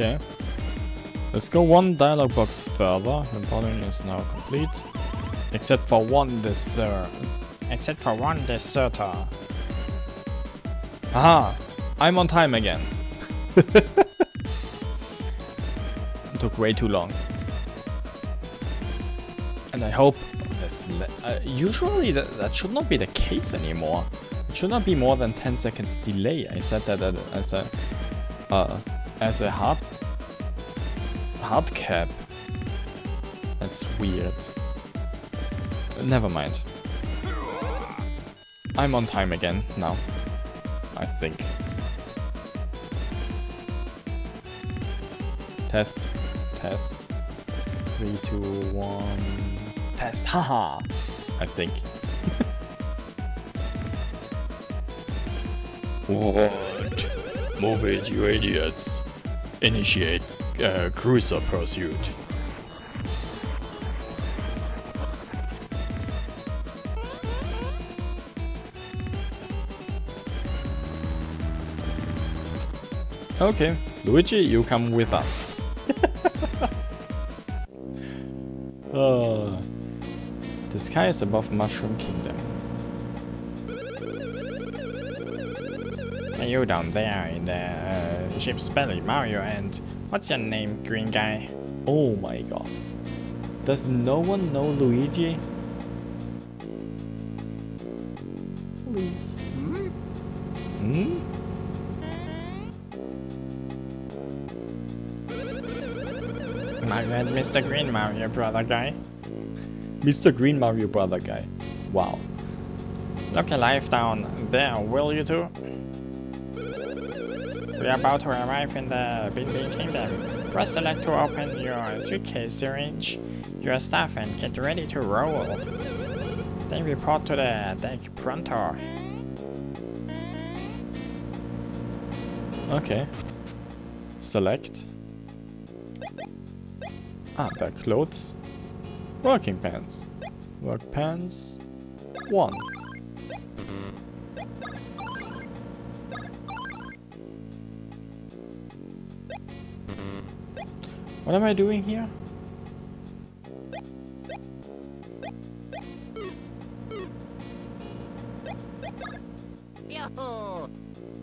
Okay. Let's go one dialogue box further. The puzzle is now complete. Except for one dessert. Except for one deserter. Aha! I'm on time again. It took way too long. And I hope this... usually that should not be the case anymore. It should not be more than 10 seconds delay. I said that as a hard cap. That's weird. Never mind. I'm on time again now, I think. Test. Test. 3, 2, 1... Test! Haha! I think. What? Move it, you idiots! Initiate cruiser pursuit. Okay, Luigi, you come with us. The sky is above Mushroom Kingdom. Hey, you down there in the ship's belly, Mario, and what's your name, green guy? Oh my god. Does no one know Luigi? Please. Hmm? Mario and Mr. Green Mario Brother Guy. Mr. Green Mario Brother Guy. Wow. Look alive down there, will you two? We're about to arrive in the Beanbean Kingdom. Press select to open your suitcase syringe, your stuff, and get ready to roll. Then report to the deck pronto. Okay. Select. Ah, the clothes. Working pants. Work pants. 1. What am I doing here?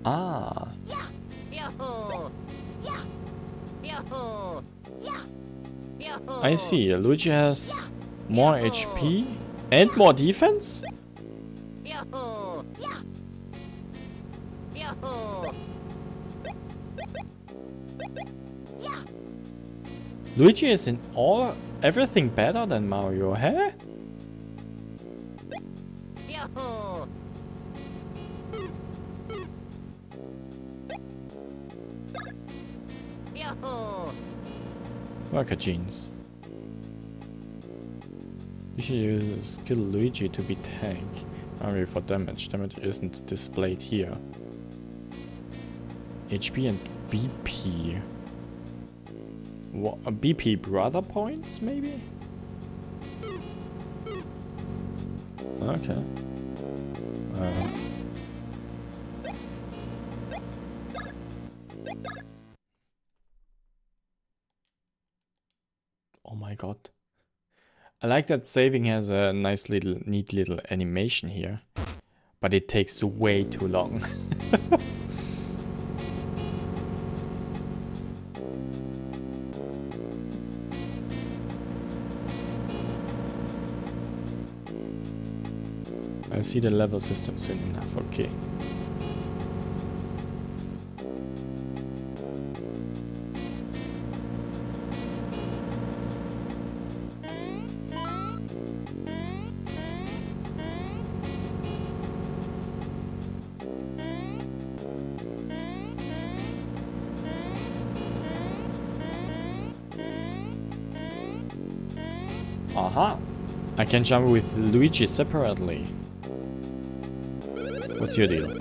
Ah. I see, Luigi has more HP and more defense? Luigi is in everything better than Mario, huh? Worker jeans. You should use skill Luigi to be tank. Only for damage. Damage isn't displayed here. HP and BP. What, BP brother points, maybe? Okay. Oh my god. I like that saving has a nice little, neat little animation here, but it takes way too long. I see the level system soon enough, okay. Aha! I can jump with Luigi separately. What's your deal?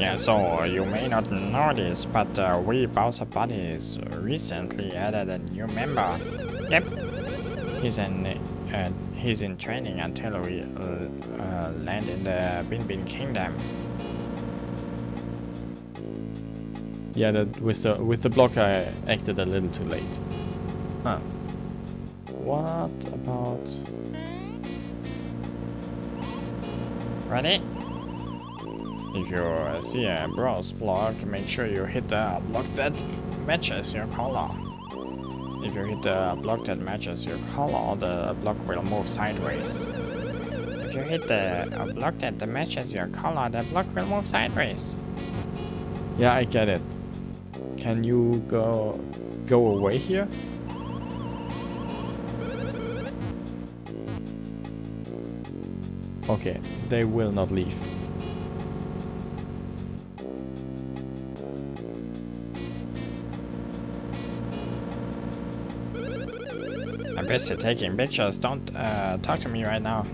Yeah, so you may not know this, but we Bowser Buddies recently added a new member. Yep. He's in training until we land in the Beanbean Kingdom. Yeah, that with the block I acted a little too late. Ah. What about... Ready? If you see a brass block, make sure you hit the block that matches your color. If you hit the block that matches your color, the block will move sideways. If you hit a block that matches your color, the block will move sideways. Yeah, I get it. Can you go away here? Okay, they will not leave. I'm busy taking pictures, don't talk to me right now.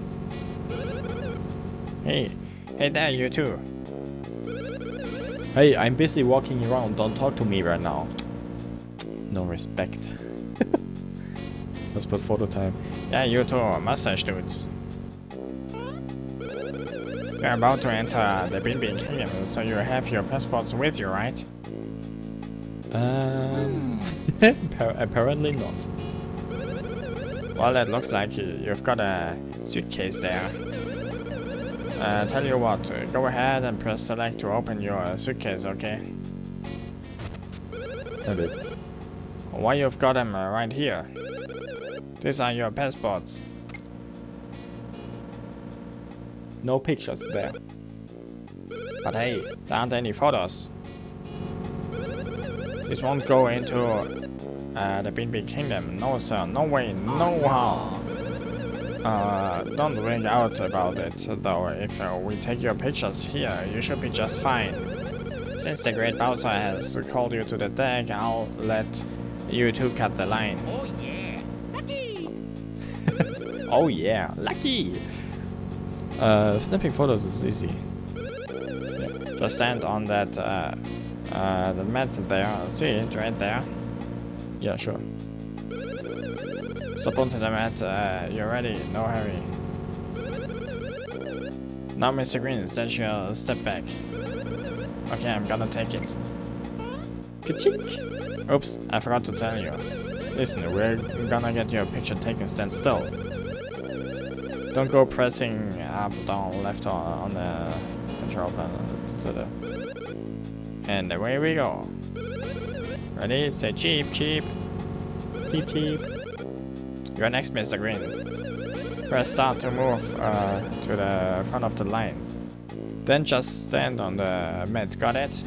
Hey there, you too. Hey, I'm busy walking around, don't talk to me right now. No respect. Let's put photo time. Yeah, you too, mustache dudes. You're about to enter the Beanbean Kingdom, so you have your passports with you, right? Apparently not. Well, that looks like you've got a suitcase there. Tell you what, go ahead and press select to open your suitcase, okay? Why you've got them right here? These are your passports. No pictures there. But hey, there aren't any photos. This won't go into the Beanbean Kingdom. No sir, no way, no how. Don't ring out about it though. If we take your pictures here, you should be just fine. Since the great Bowser has called you to the deck, I'll let you two cut the line. Oh yeah, lucky! Oh yeah, lucky! Snapping photos is easy. Yeah. Just stand on that the mat there. See it right there? Yeah, sure. Stop onto the mat. You're ready. No hurry. Now, Mr. Green, stand your step back. Okay, I'm gonna take it. Ka-chink! Oops, I forgot to tell you. Listen, we're gonna get your picture taken. Stand still. Don't go pressing up, down, left on the control panel. And away we go. Ready? Say cheep, cheep. Cheep, cheep. You're next, Mr. Green. Press start to move to the front of the line. Then just stand on the mat. Got it?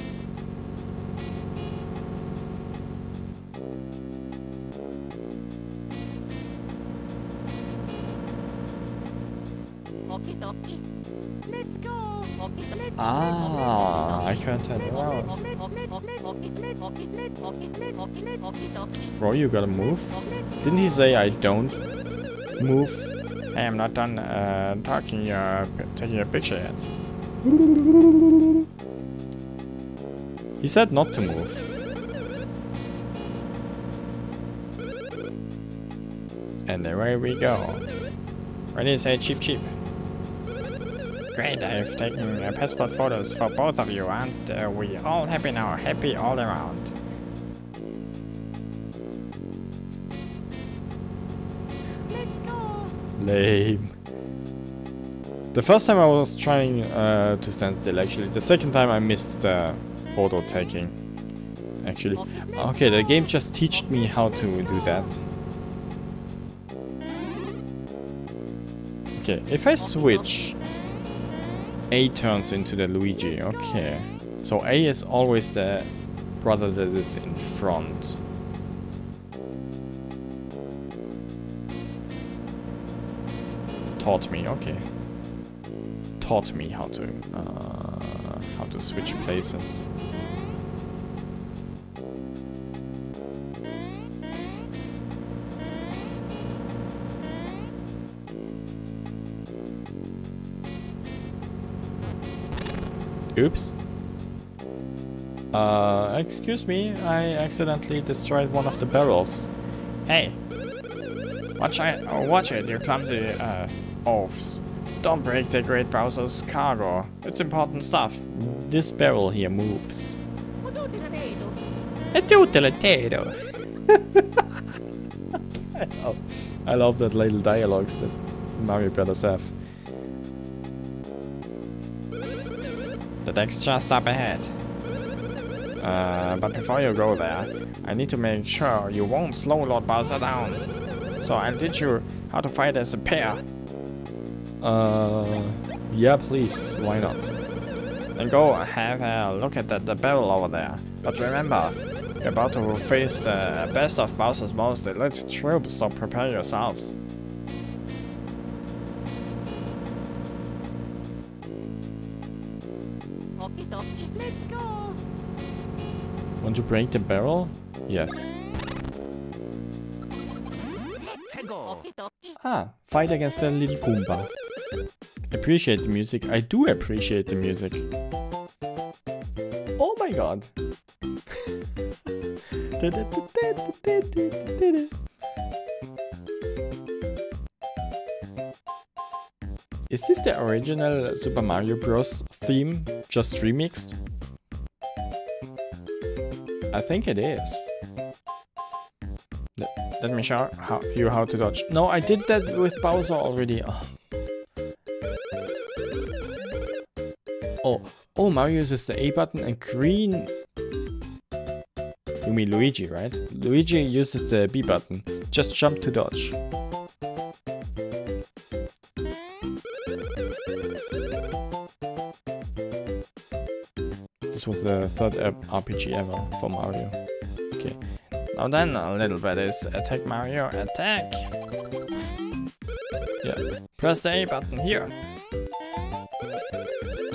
Ah, I can't turn around. Bro, you gotta move. Didn't he say I don't move? Hey, I'm not done talking. You're taking a picture yet. He said not to move. And away we go. Ready? Say cheep cheep. Great, I've taken passport photos for both of you, and we all happy now, happy all around. Lame. The first time I was trying to stand still, actually. The second time I missed the photo taking, actually. Okay, the game just taught me how to do that. Okay, if I switch... A turns into the Luigi, okay. So A is always the brother that is in front. Taught me, okay. Taught me how to switch places. Oops. Excuse me, I accidentally destroyed one of the barrels. Hey! Watch it, you clumsy oafs. Don't break the Great Bowser's cargo. It's important stuff. This barrel here moves. A total potato. I love that little dialogues that Mario Brothers have. The deck's just up ahead. But before you go there, I need to make sure you won't slow Lord Bowser down. So I'll teach you how to fight as a pair. Yeah, please, why not? Then go have a look at the barrel over there. But remember, you're about to face the best of Bowser's most elite troops, so prepare yourselves. Okie dokie, let's go! Want to break the barrel? Yes. Let's go. Ah, fight against the little Goomba. Appreciate the music. I do appreciate the music. Oh my god! Is this the original Super Mario Bros. Theme, just remixed? I think it is. Let me show you how to dodge. No, I did that with Bowser already. Oh. Oh, Mario uses the A button and green... You mean Luigi, right? Luigi uses the B button. Just jump to dodge. This was the third RPG ever for Mario. Okay. Now then, a little bit is attack Mario, attack! Yeah. Press the A button here.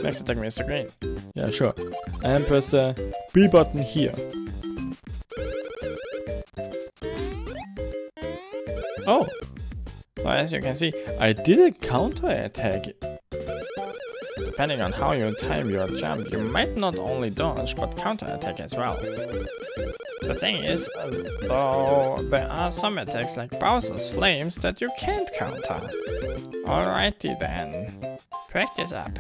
Next attack Mr. Green. Yeah, sure. And press the B button here. Oh! So as you can see, I did a counter attack. Depending on how you time your jump, you might not only dodge, but counter attack as well. The thing is, though, there are some attacks like Bowser's Flames that you can't counter. Alrighty then. Practice up.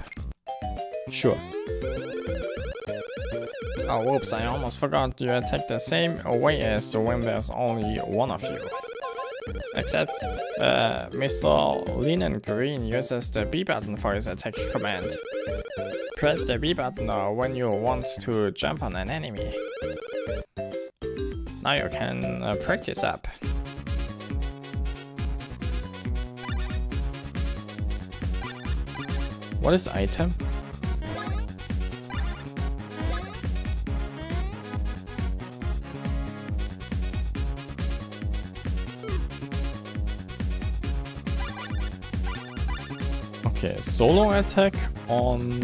Sure. Oh, whoops, I almost forgot you attack the same way as when there's only one of you. Except Mr. Linen Green uses the B button for his attack command. Press the B button when you want to jump on an enemy. Now you can practice up. What is item? Okay, solo attack on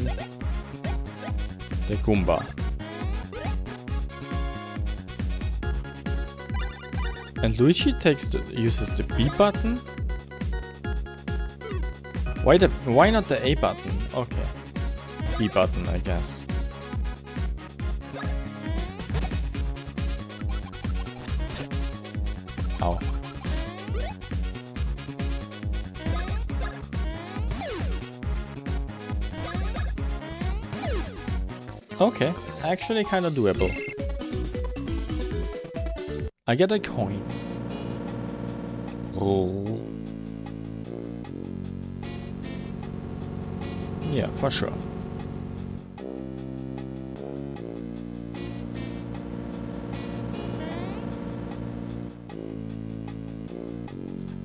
the Goomba. And Luigi uses the B button? Why not the A button? Okay. B button, I guess. Ow. Okay, actually kind of doable. I get a coin. Oh. Yeah, for sure.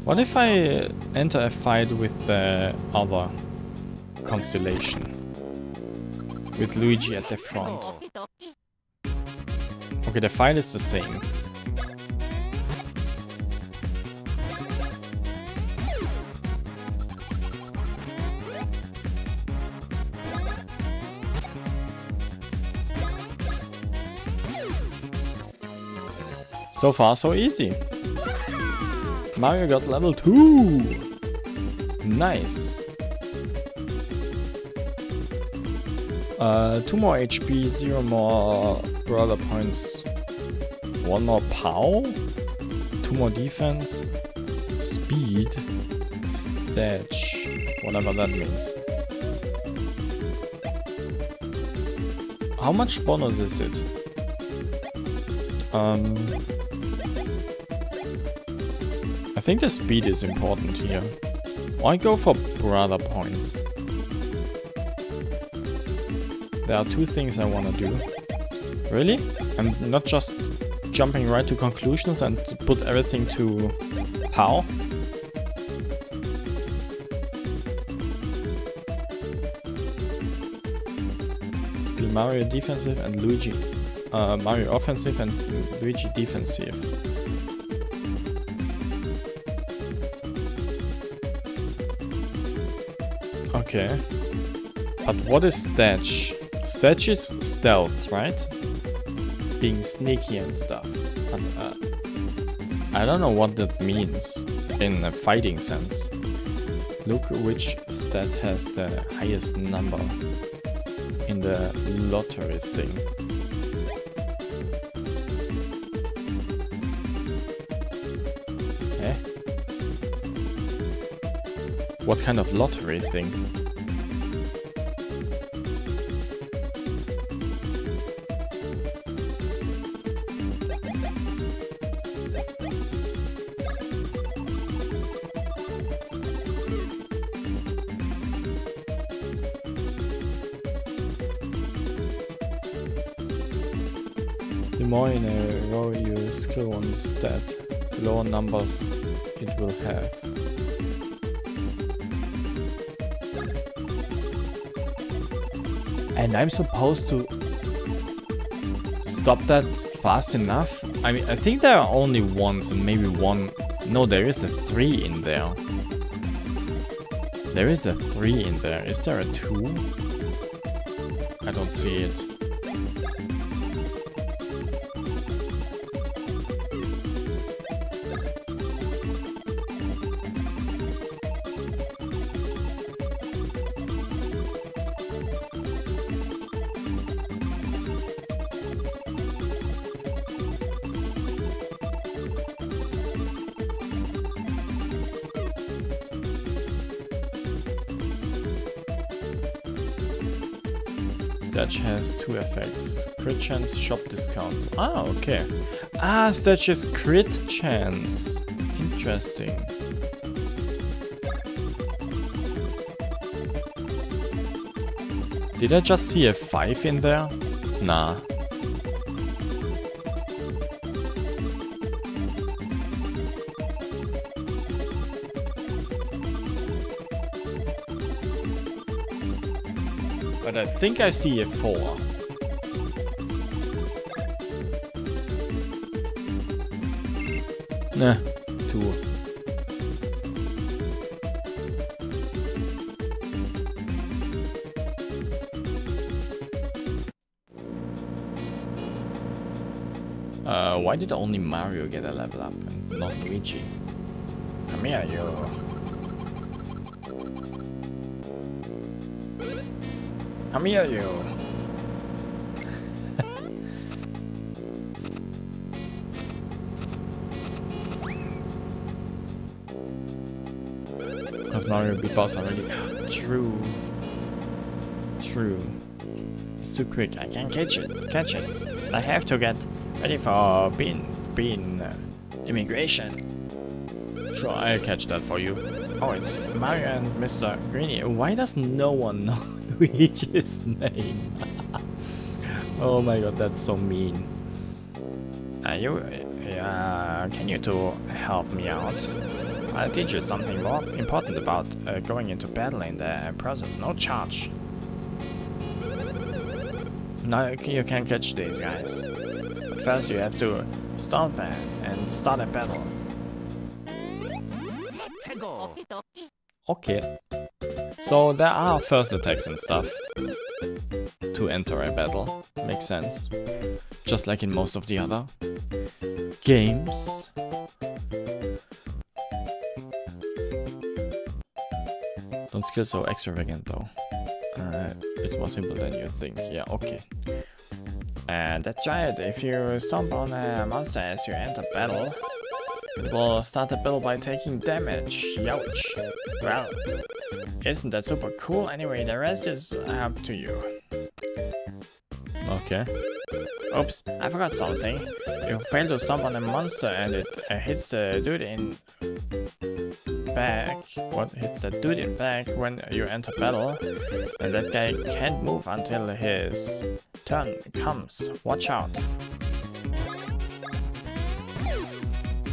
What if I enter a fight with the other constellation? With Luigi at the front. Okay, the fight is the same. So far, so easy. Mario got level 2. Nice. 2 more HP, 0 more brother points, 1 more POW, 2 more defense, speed, sledge, whatever that means. How much bonus is it? I think the speed is important here. Why go for brother points? There are two things I want to do. Really? And not just jumping right to conclusions and put everything to how? Still Mario defensive and Luigi. Mario offensive and Luigi defensive. Okay. But what is Sledge? Sledge is stealth, right? Being sneaky and stuff. And, I don't know what that means in a fighting sense. Look which stat has the highest number in the lottery thing. Eh? What kind of lottery thing? That the lower numbers it will have. And I'm supposed to stop that fast enough? I mean, I think there are only ones and maybe one. No, there is a 3 in there. There is a 3 in there. Is there a 2? I don't see it. Sledge has two effects. Crit chance, shop discounts. Ah, okay. Ah, Sledge is crit chance. Interesting. Did I just see a 5 in there? Nah. I think I see a 4. Nah, 2. Why did only Mario get a level up and not Luigi? Come here, you. Come here, you. Because Mario beat Bowser already. True. True. It's too quick. I can't catch it. Catch it. I have to get ready for bean immigration. Sure, I'll catch that for you. Oh, it's Mario and Mr. Greenie. Why does no one know Luigi's name? Oh my god, that's so mean. Can you two help me out? I'll teach you something more important about going into battle in the process. No charge. Now you can catch these guys. But first you have to stomp and start a battle. Let's go. Okay. So there are first attacks and stuff to enter a battle. Makes sense. Just like in most of the other games. Don't skill so extravagant though. It's more simple than you think. Yeah, okay. And that's right. If you stomp on a monster as you enter battle, it will start the battle by taking damage. Youch. Well, isn't that super cool? Anyway, the rest is up to you. Okay. Oops, I forgot something. You fail to stomp on a monster and it hits the dude in back. What hits the dude in back when you enter battle? And that guy can't move until his turn comes. Watch out.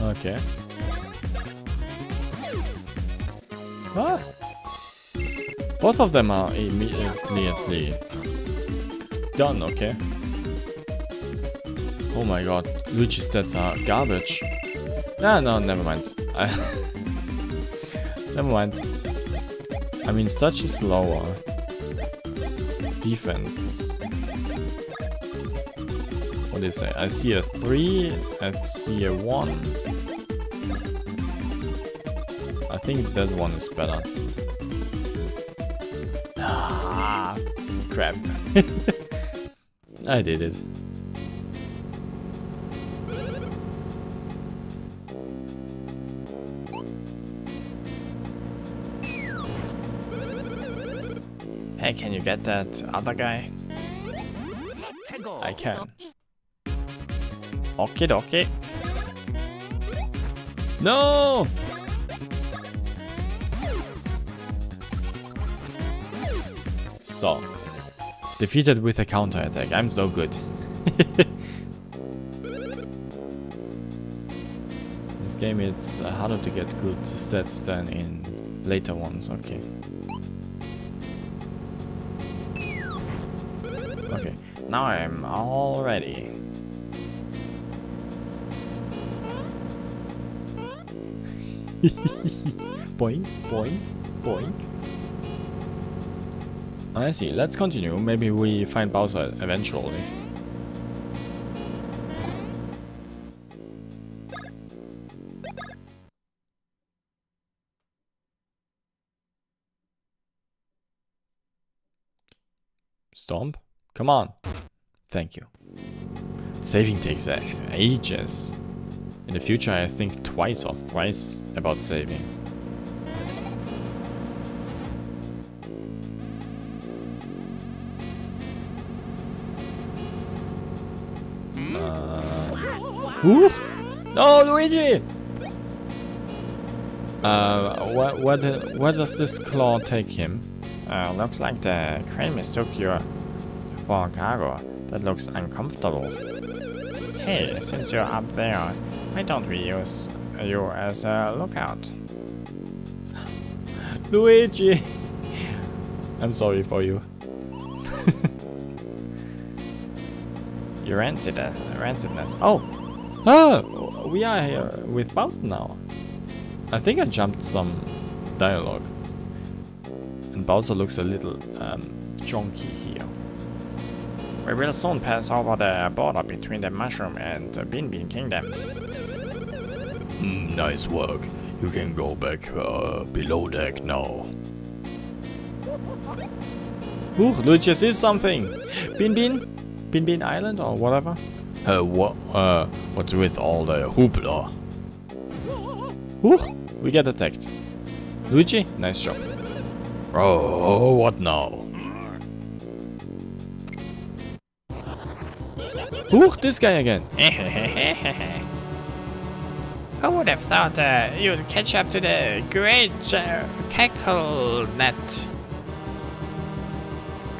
Okay. Ah! Both of them are immediately done, okay. Oh my god, Luigi's stats are garbage. Ah, no, never mind. Never mind. I mean, Stodge is lower. Defense. What do you say? I see a 3, I see a 1. I think that one is better. Ah, crap. I did it. Hey, can you get that other guy? I can. Okie dokie. No! So. Defeated with a counterattack. I'm so good. This game it's harder to get good stats than in later ones. Okay. Okay, now I'm all ready. Boing, boing, boing. I see, let's continue. Maybe we find Bowser eventually. Stomp? Come on. Thank you. Saving takes ages. In the future, I think twice or thrice about saving. Who's? No, Luigi! Where does this claw take him? Looks like the crane mistook your for cargo. That looks uncomfortable. Hey, since you're up there, why don't we use you as a lookout? Luigi! I'm sorry for you. Your rancidness. Oh! Ah! We are here with Bowser now. I think I jumped some dialogue. And Bowser looks a little junky here. We will soon pass over the border between the Mushroom and Beanbean Kingdoms. Nice work. You can go back below deck now. Ooh, Luigi sees something! Beanbean? Beanbean Island or whatever? What's with all the hoopla? Ooh, we get attacked. Luigi, nice job. Oh, what now? Ooh, this guy again! Who would have thought you'd catch up to the great Cackletta?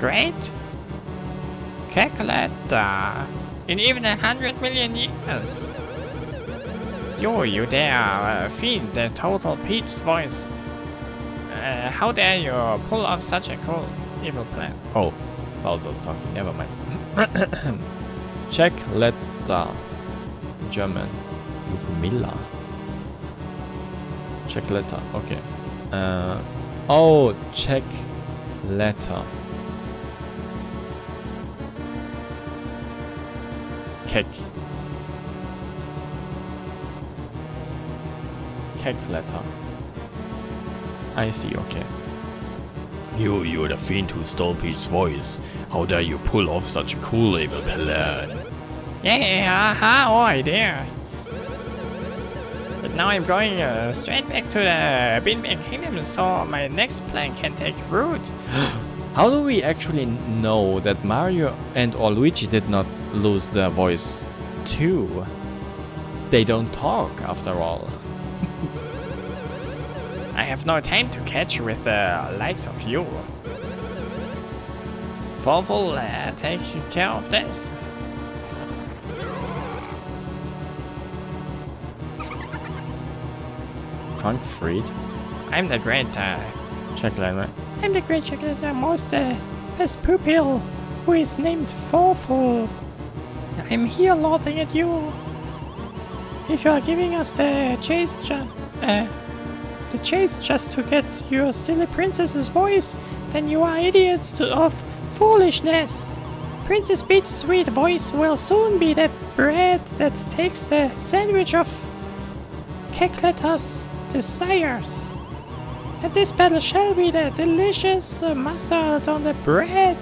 Great? Cackletta? In even 100 million years? You dare fiend, the total Peach's voice. How dare you pull off such a cool evil plan? Oh, Bowser's talking, never mind. Cackletta. German. Lukumilla. Cackletta. Okay. Oh, Cackletta. Cackletta. I see. Okay. You're the fiend who stole Peach's voice. How dare you pull off such a cool evil plan? Yeah, aha, oh dear. But now I'm going straight back to the Beanbean Kingdom, so my next plan can take root. How do we actually know that Mario and or Luigi did not lose their voice too. They don't talk after all. I have no time to catch with the likes of you. Fawful, take care of this. Trunk freed. I'm the great Cackletta. I'm the great Cackletta monster, best pupil, who is named Fawful. I'm here laughing at you. If you are giving us the chase, just to get your silly princess's voice, then you are idiots of foolishness. Princess Peach's sweet voice will soon be that bread that takes the sandwich of Cackletta's desires. And this battle shall be the delicious mustard on the bread,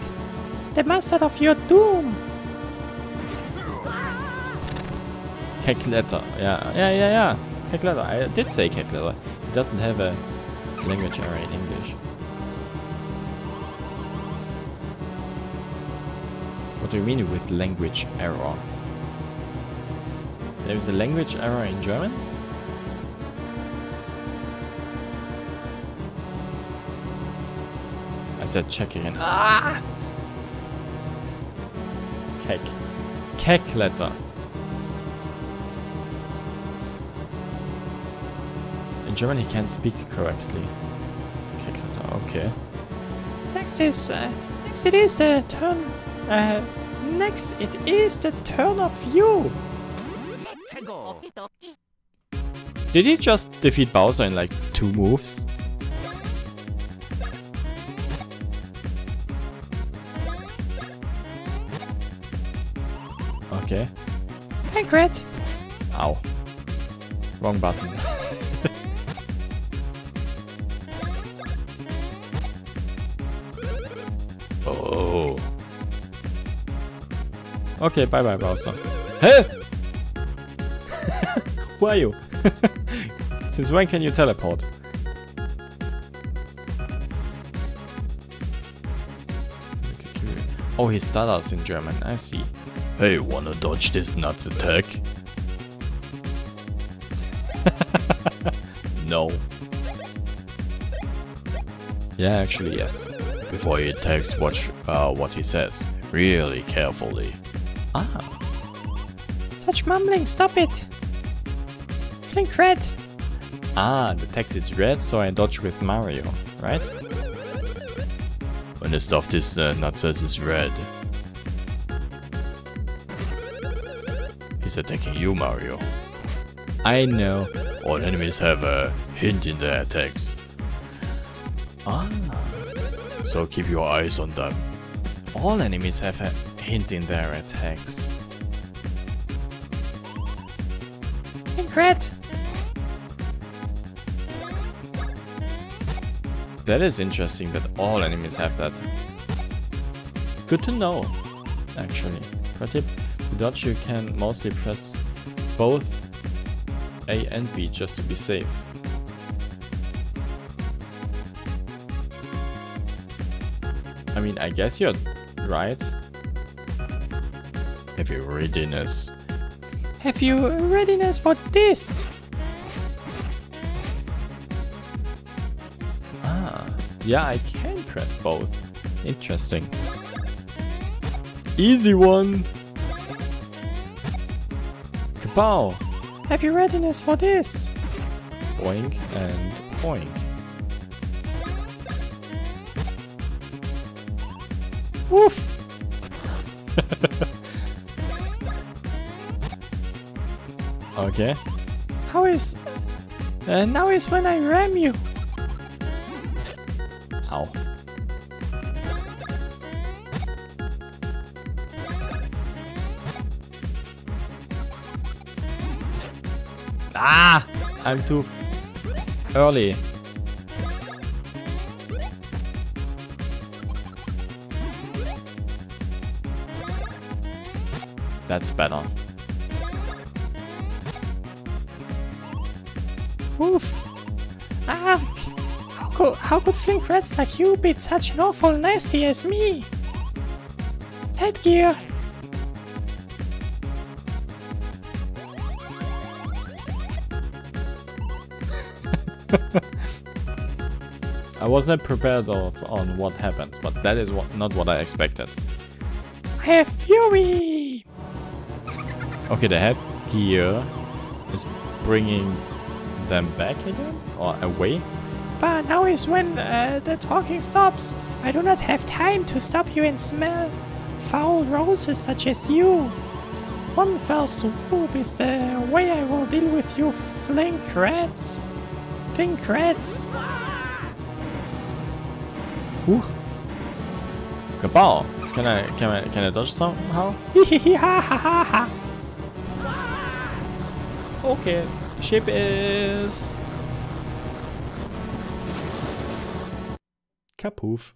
the mustard of your doom. Cackletta, yeah. Cackletta, I did say Cackletta. It doesn't have a language area in English. What do you mean with language error? There is a language error in German? I said check again. Ah! Cackletta. In German he can't speak correctly. Okay. Next it is the turn of you. Did he just defeat Bowser in like 2 moves? Okay. Pancret. Ow. Wrong button. Oh. Okay, bye bye, Bowser. Hey! Who are you? Since when can you teleport? Oh, he's Stardust in German, I see. Hey, wanna dodge this nuts attack? No. Yeah, actually, yes. Before he attacks, watch what he says. Really carefully. Ah. Such mumbling, stop it. Flink red. Ah, the text is red, so I dodge with Mario, right? When the stuff this nut says is red. He's attacking you, Mario. I know. All enemies have a hint in their attacks. Ah. So keep your eyes on them. All enemies have a hint in their attacks. Incred! That is interesting that all enemies have that. Good to know, actually. Pro tip, to dodge you can mostly press both A and B just to be safe. I mean, I guess you're right. Have you readiness? Have you readiness for this? Ah, yeah, I can press both. Interesting. Easy one. Kapow! Have you readiness for this? Boink and boink. Oof! Okay. How is... now is when I ram you! Ow. Ah! I'm too early. That's better. Oof! Ah! How could flink rats like you beat such an awful nasty as me? Headgear! I wasn't prepared on what happens, but that is not what I expected. I have fury! Okay, the headgear is bringing them back again? Or away? But now is when the talking stops. I do not have time to stop you and smell foul roses such as you. One fell swoop is the way I will deal with you flink rats. Think rats. Huch. Kabal. Can I dodge somehow? Okay, ship is kapoof.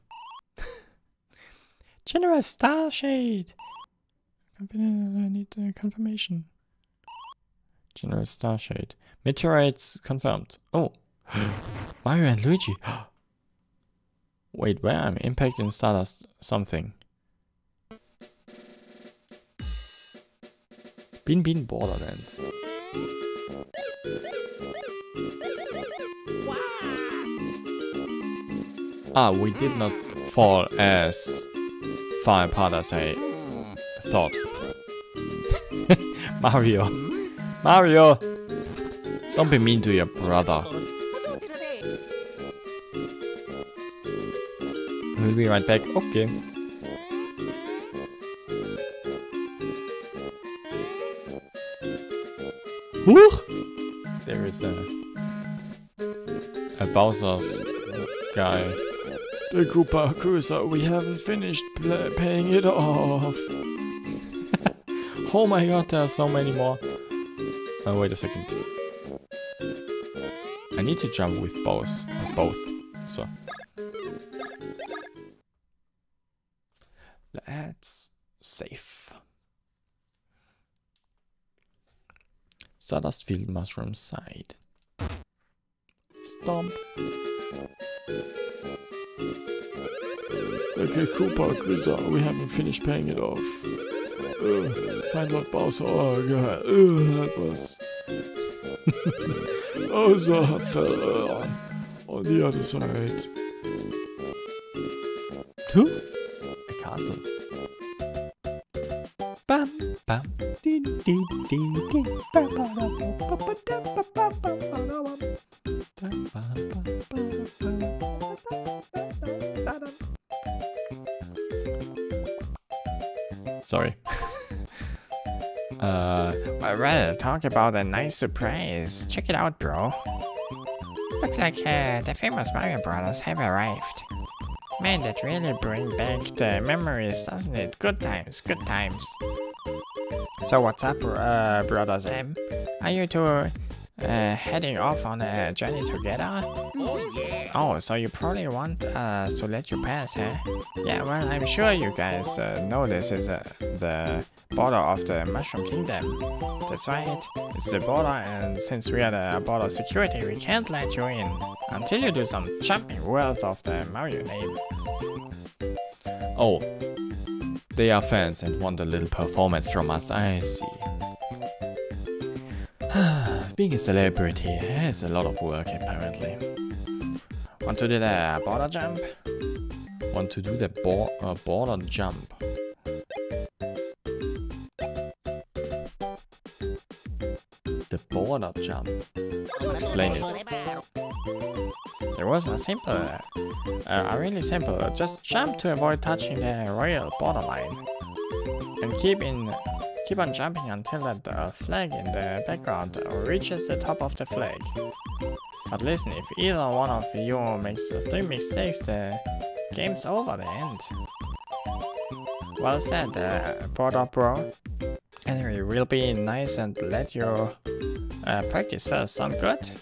General Starshade. I need confirmation. General Starshade. Meteorites confirmed. Oh, Mario and Luigi. Wait, where am I? Impact in Stardust something. Beanbean Borderland. Ah, we did not fall as far apart as I thought. Mario. Mario! Don't be mean to your brother. We'll be right back. Okay. There is a Bowser's guy. The Koopa Cruiser, we haven't finished paying it off. Oh my god, there are so many more. Oh, wait a second. I need to jump with both. So. Let's save. Stardust Field Mushroom Side. Stomp. Okay, Koopa Cruiser, we haven't finished paying it off. Find Lord Bowser. Oh god, that was... Bowser fell on the other side. Who? A castle. Bam, bam, ding, ding, ding, ding, bam, bam, bam, bam, bam, bam, bam, bam. Sorry. Well, talk about a nice surprise. Check it out, bro. Looks like the famous Mario Brothers have arrived. Man, that really brings back the memories, doesn't it? Good times, good times. So what's up, Brothers M? Are you two... heading off on a journey together? Oh, yeah. Oh, so you probably want us to let you pass, huh? Yeah, well, I'm sure you guys know this is the border of the Mushroom Kingdom. That's right, it's the border, and since we are the border security, we can't let you in until you do some jumping worth of the Mario name. Oh, they are fans and want a little performance from us, I see. Being a celebrity is a lot of work, apparently. Want to do the border jump? Want to do the border jump? The border jump. Explain it. There was a simple, really simple, just jump to avoid touching the royal borderline, and Keep on jumping until that flag in the background reaches the top of the flag. But listen, if either one of you makes 3 mistakes, the game's over the end. Well said, Border Bro. Anyway, we'll be nice and let you practice first. Sound good?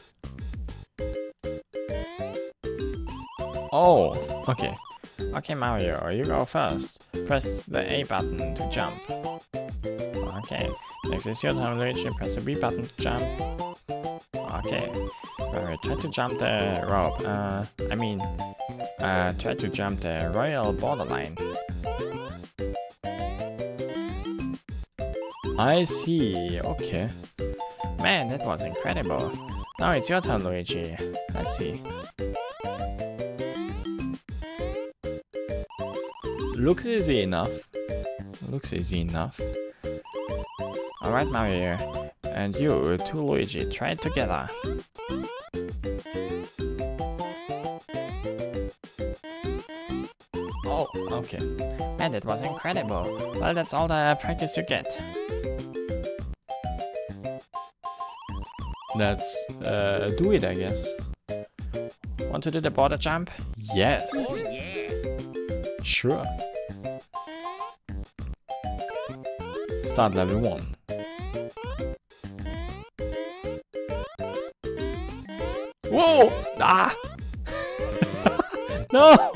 Oh, okay. Okay, Mario, you go first. Press the A button to jump. Okay, next is your turn, Luigi. Press the B button to jump. Okay, alright, try to jump the rope. Try to jump the royal borderline. I see, okay. Man, that was incredible. Now it's your turn, Luigi. Let's see. Looks easy enough. Looks easy enough. Alright, Mario. And you, too, Luigi. Try it together. Oh, okay. Man, that was incredible. Well, that's all the practice you get. Let's do it, I guess. Want to do the border jump? Yes. Oh, yeah. Sure. Start level 1. Whoa! Ah! No!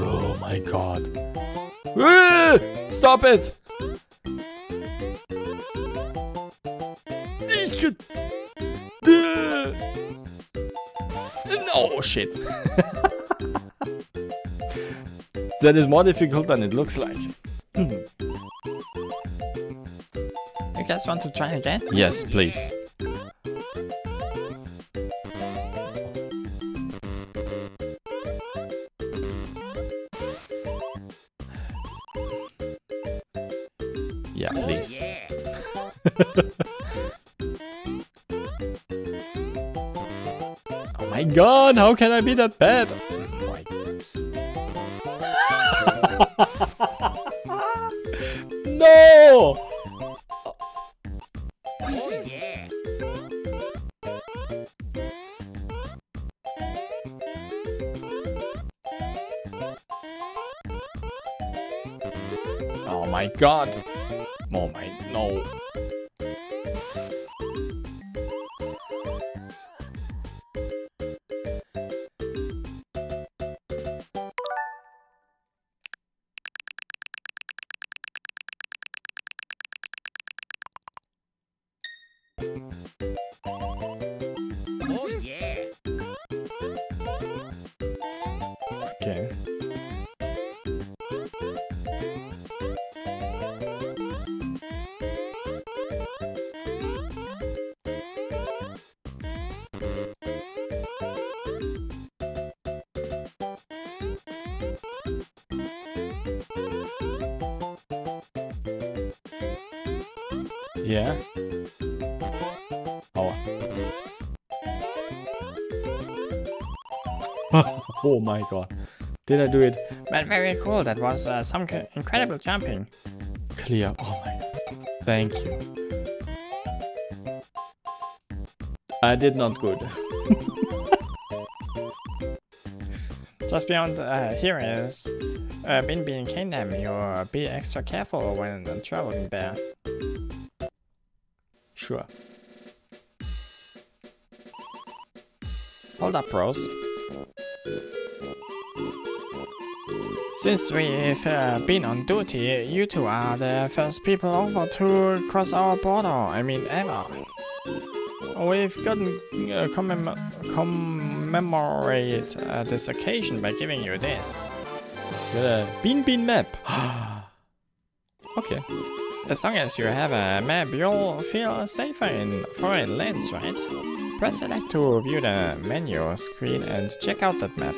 Oh my god. Stop it! Oh shit. That is more difficult than it looks like. You guys want to try again? Yes, please. Yeah, please. My god, how can I be that bad? No! Oh, yeah. Oh my god! Oh my no! Okay. Yeah. Oh. Oh my god. Did I do it? Man, very cool. That was some incredible jumping. Clear. Oh my god. Thank you. I did not good. Just beyond here is Beanbean Kingdom. You be extra careful when traveling there. Sure. Hold up, bros. Since we've been on duty, you two are the first people over to cross our border, I mean ever. We've gotten commemorate this occasion by giving you this. Got a Beanbean map. Okay. As long as you have a map, you'll feel safer in foreign lands, right? Press select to view the menu screen and check out that map.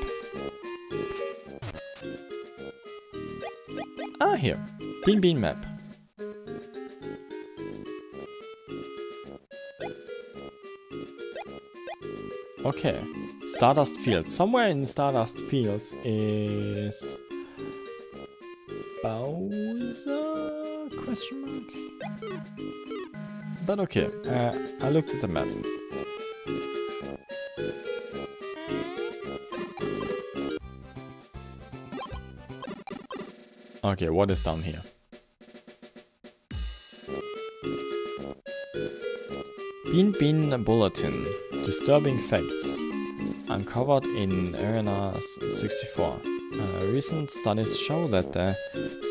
Ah, here. Beanbean map. Okay. Stardust Fields. Somewhere in Stardust Fields is... Bowser? Question mark? But okay. I looked at the map. Okay, what is down here? Beanbean Bulletin. Disturbing facts. Uncovered in Arena 64. Recent studies show that the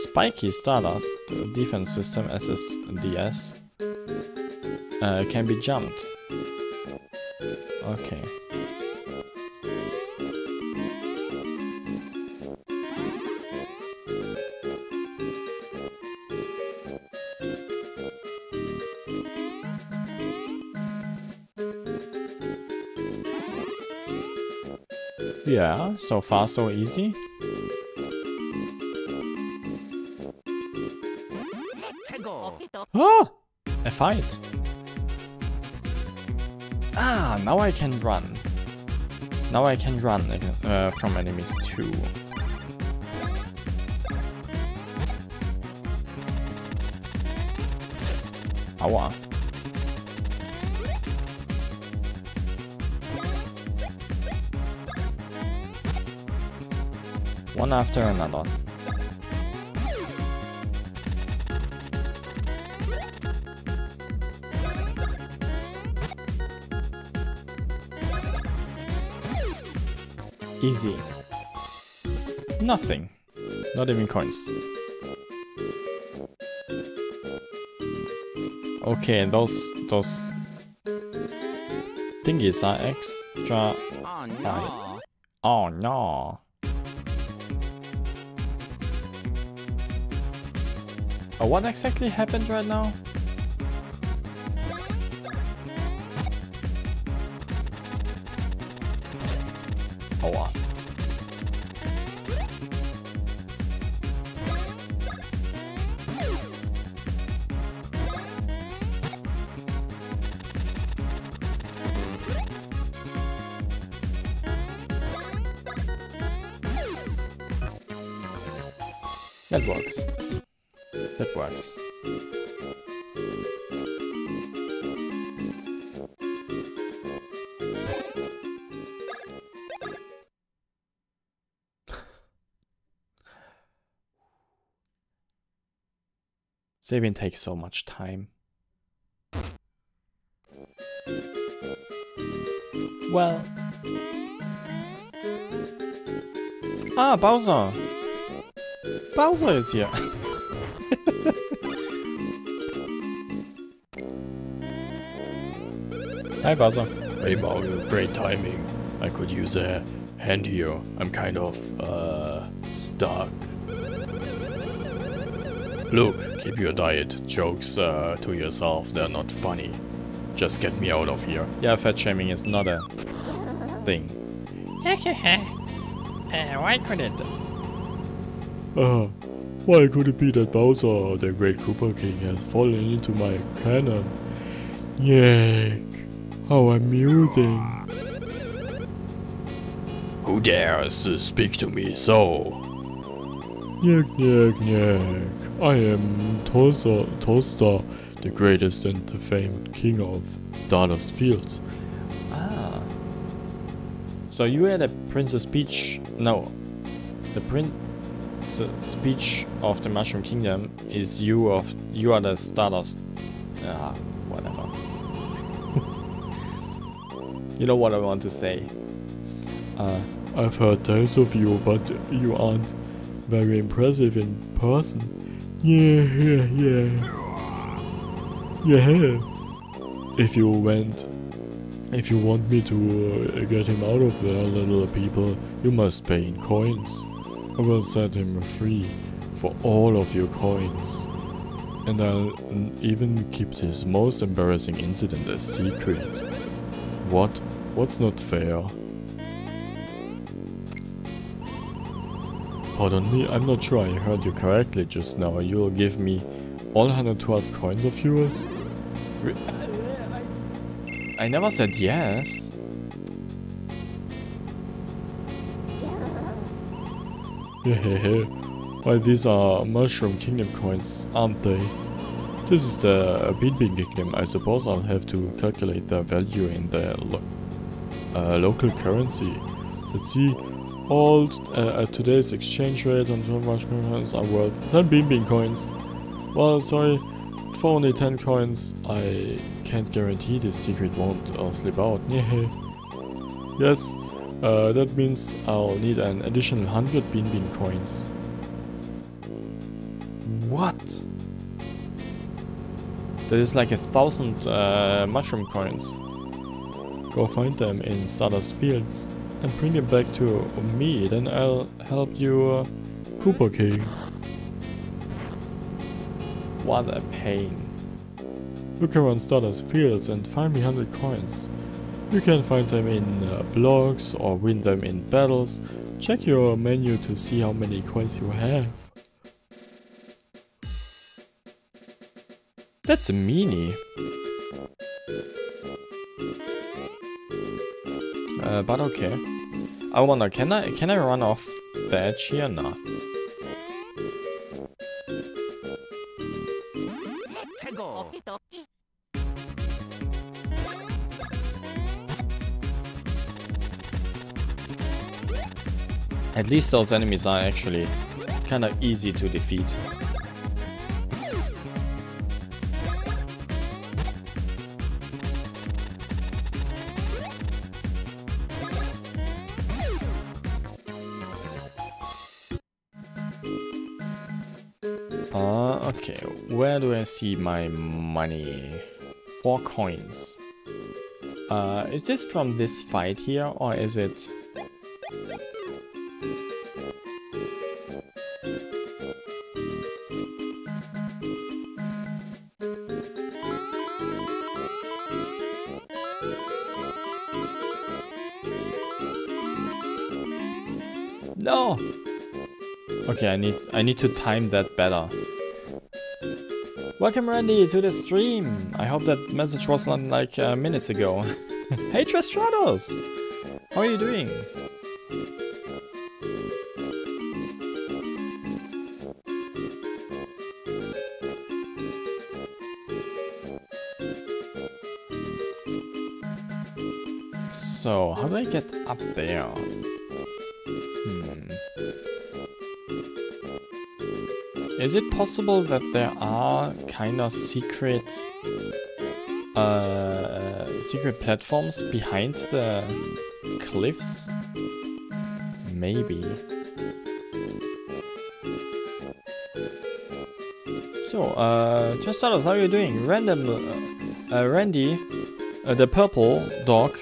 spiky Stardust defense system SSDS can be jumped. Okay. Yeah, so far so easy. Ah! A fight! Ah, now I can run. Now I can run from enemies too. Aua. One after another. Easy. Nothing. Not even coins. Okay, those thingies are extra. Oh no. Oh no. Oh, what exactly happened right now? Oh. That works. That works. Saving takes so much time. Well. Ah, Bowser! Bowser is here! Hi, Bowser. Hey, Mario. Great timing. I could use a hand here. I'm kind of, stuck. Look, keep your diet jokes to yourself. They're not funny. Just get me out of here. Yeah, fat shaming is not a thing. Why could it? Why could it be that Bowser, the great Koopa King, has fallen into my cannon? Yay! How amusing! Who dares to speak to me so? Nyek, nyek, nyek. I am Tolstar, the greatest and the famed king of Stardust Fields. Ah. So you had a Princess Peach... No. The speech of the Mushroom Kingdom is you are the Stardust. Whatever. You know what I want to say. I've heard tales of you, but you aren't very impressive in person. Yeah. If you want me to get him out of there, little people, you must pay in coins. I will set him free for all of your coins. And I'll even keep his most embarrassing incident a secret. What? What's not fair? Pardon me, I'm not sure I heard you correctly just now. You'll give me all 112 coins of yours? I never said yes. Why, these are Mushroom Kingdom coins, aren't they? This is the Beanbean Kingdom. I suppose I'll have to calculate their value in the local currency. Let's see. All at today's exchange rate and so much coins are worth 10 Beanbean coins. Well, sorry, for only 10 coins, I can't guarantee this secret won't slip out. Yes. That means I'll need an additional 100 Beanbean coins. What? That is like 1,000 mushroom coins. Go find them in Stardust Fields and bring them back to me, then I'll help you, Koopa King. What a pain. Look around Stardust Fields and find me 100 coins. You can find them in blocks or win them in battles. Check your menu to see how many coins you have. That's a meanie. But okay. I wonder, can I run off the edge here? No. At least those enemies are actually kind of easy to defeat. Okay, where do I see my money? 4 coins. Is this from this fight here, or is it... No! Okay, I need to time that better. Welcome Randy to the stream! I hope that message wasn't like minutes ago. Hey Tristratos! How are you doing? So, how do I get up there? Is it possible that there are kind of secret platforms behind the cliffs? Maybe. So, Tristratos, how are you doing? Randy, the purple dog.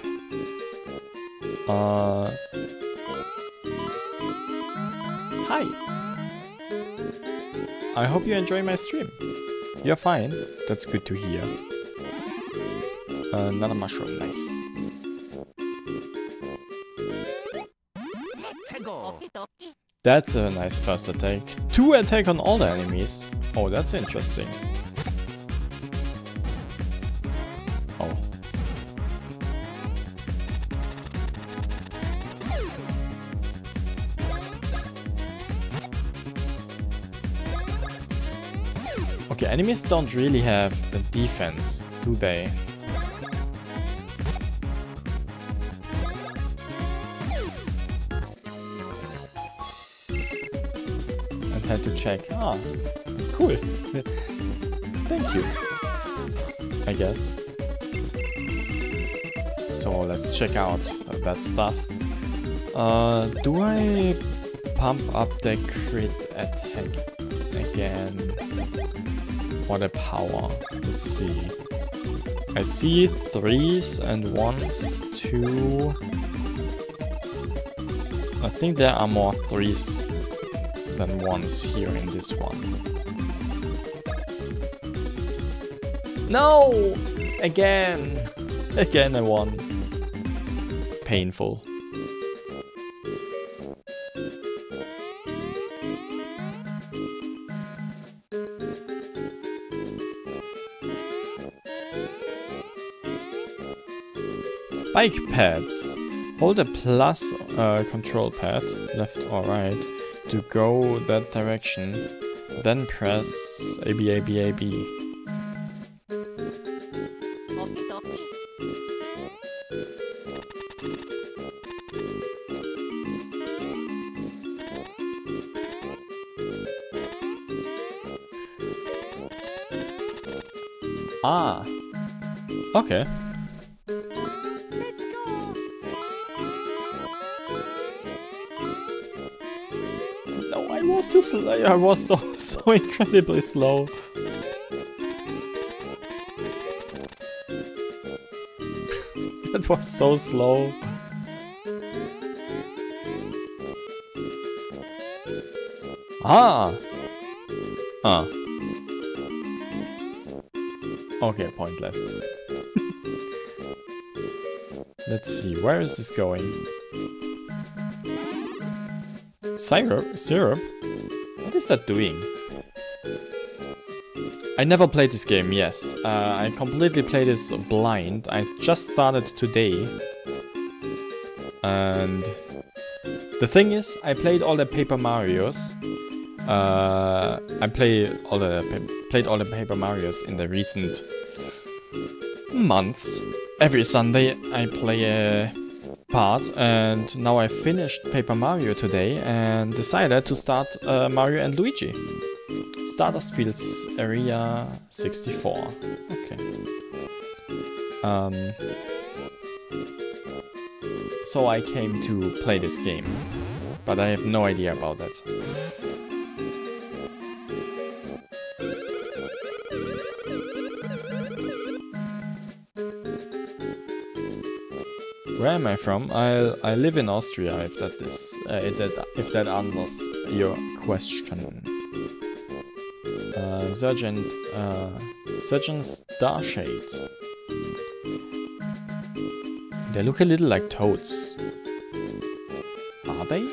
Hi. I hope you enjoy my stream. You're fine. That's good to hear. Another mushroom, nice. That's a nice first attack. 2 attack on all the enemies. Oh, that's interesting. Oh. Okay, enemies don't really have a defense, do they? I had to check. Ah, cool. Thank you. I guess. So let's check out that stuff. Do I pump up the crit attack again? What a power. Let's see. I see 3s and 1s, 2. I think there are more 3s than 1s here in this one. No! Again! Again I won. Painful. Bike pads. Hold a plus control pad, left or right, to go that direction, then press ABABAB. Ah, okay. I was so incredibly slow. That was so slow. Ah! Ah. Okay, pointless. Let's see, where is this going? Syrup? What is that doing? I never played this game, yes. I completely played this blind. I just started today. And the thing is, I played all the Paper Marios. I played all the Paper Marios in the recent months. Every Sunday I play a part, and now I finished Paper Mario today and decided to start Mario and Luigi. Stardust Fields Area 64. Okay. So I came to play this game, but I have no idea about that. Where am I from? I live in Austria. If that is, if that answers your question. Sergeant Starshade. They look a little like toads. Are they?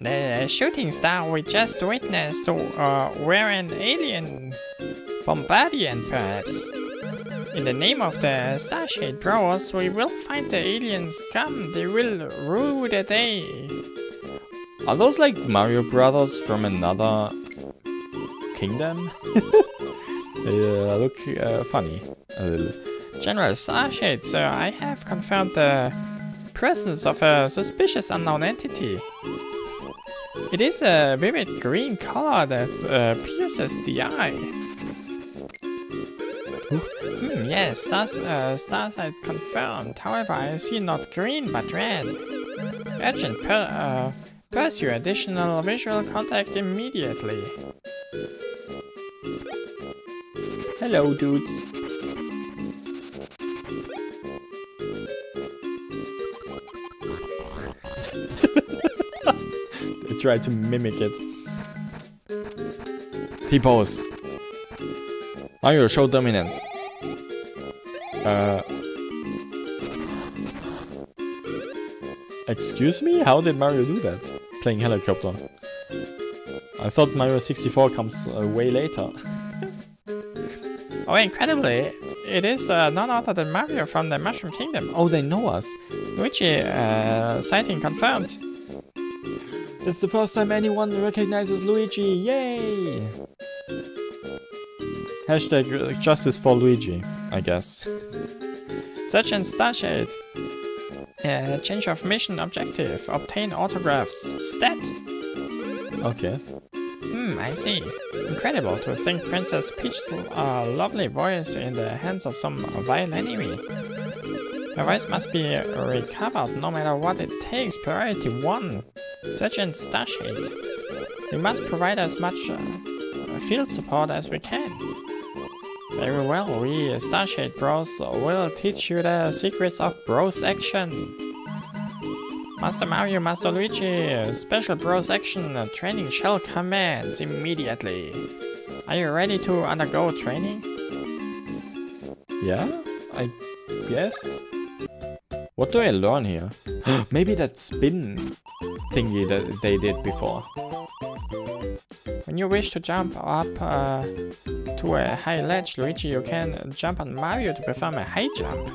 The shooting star we just witnessed were an alien bombardian, perhaps. In the name of the Starshade Bros, we will find the aliens. Come, they will rue the day. Are those like Mario Brothers from another kingdom? Look funny, a little. General Starshade, sir, I have confirmed the presence of a suspicious unknown entity. It is a vivid green color that pierces the eye. Yes, Starshade confirmed. However, I see not green but red. Urgent, pursue additional visual contact immediately. Hello, dudes. I tried to mimic it. T-pose. Mario, show dominance. Excuse me? How did Mario do that? Playing helicopter. I thought Mario 64 comes way later. Oh, incredibly, it is none other than Mario from the Mushroom Kingdom. Oh, they know us. Luigi, sighting confirmed. It's the first time anyone recognizes Luigi. Yay! Hashtag justice for Luigi, I guess. Sergeant Starshade. Change of mission objective. Obtain autographs. Stat. Okay. I see. Incredible to think Princess Peach's lovely voice in the hands of some vile enemy. Her voice must be recovered no matter what it takes. Priority 1. Sergeant Starshade. You must provide as much field support as we can. Very well, we Starshade Bros will teach you the secrets of Bros action. Master Mario, Master Luigi, special Bros action training shell commands immediately. Are you ready to undergo training? Yeah, I guess. What do I learn here? Maybe that spin thingy that they did before. When you wish to jump up to a high ledge, Luigi, you can jump on Mario to perform a high jump.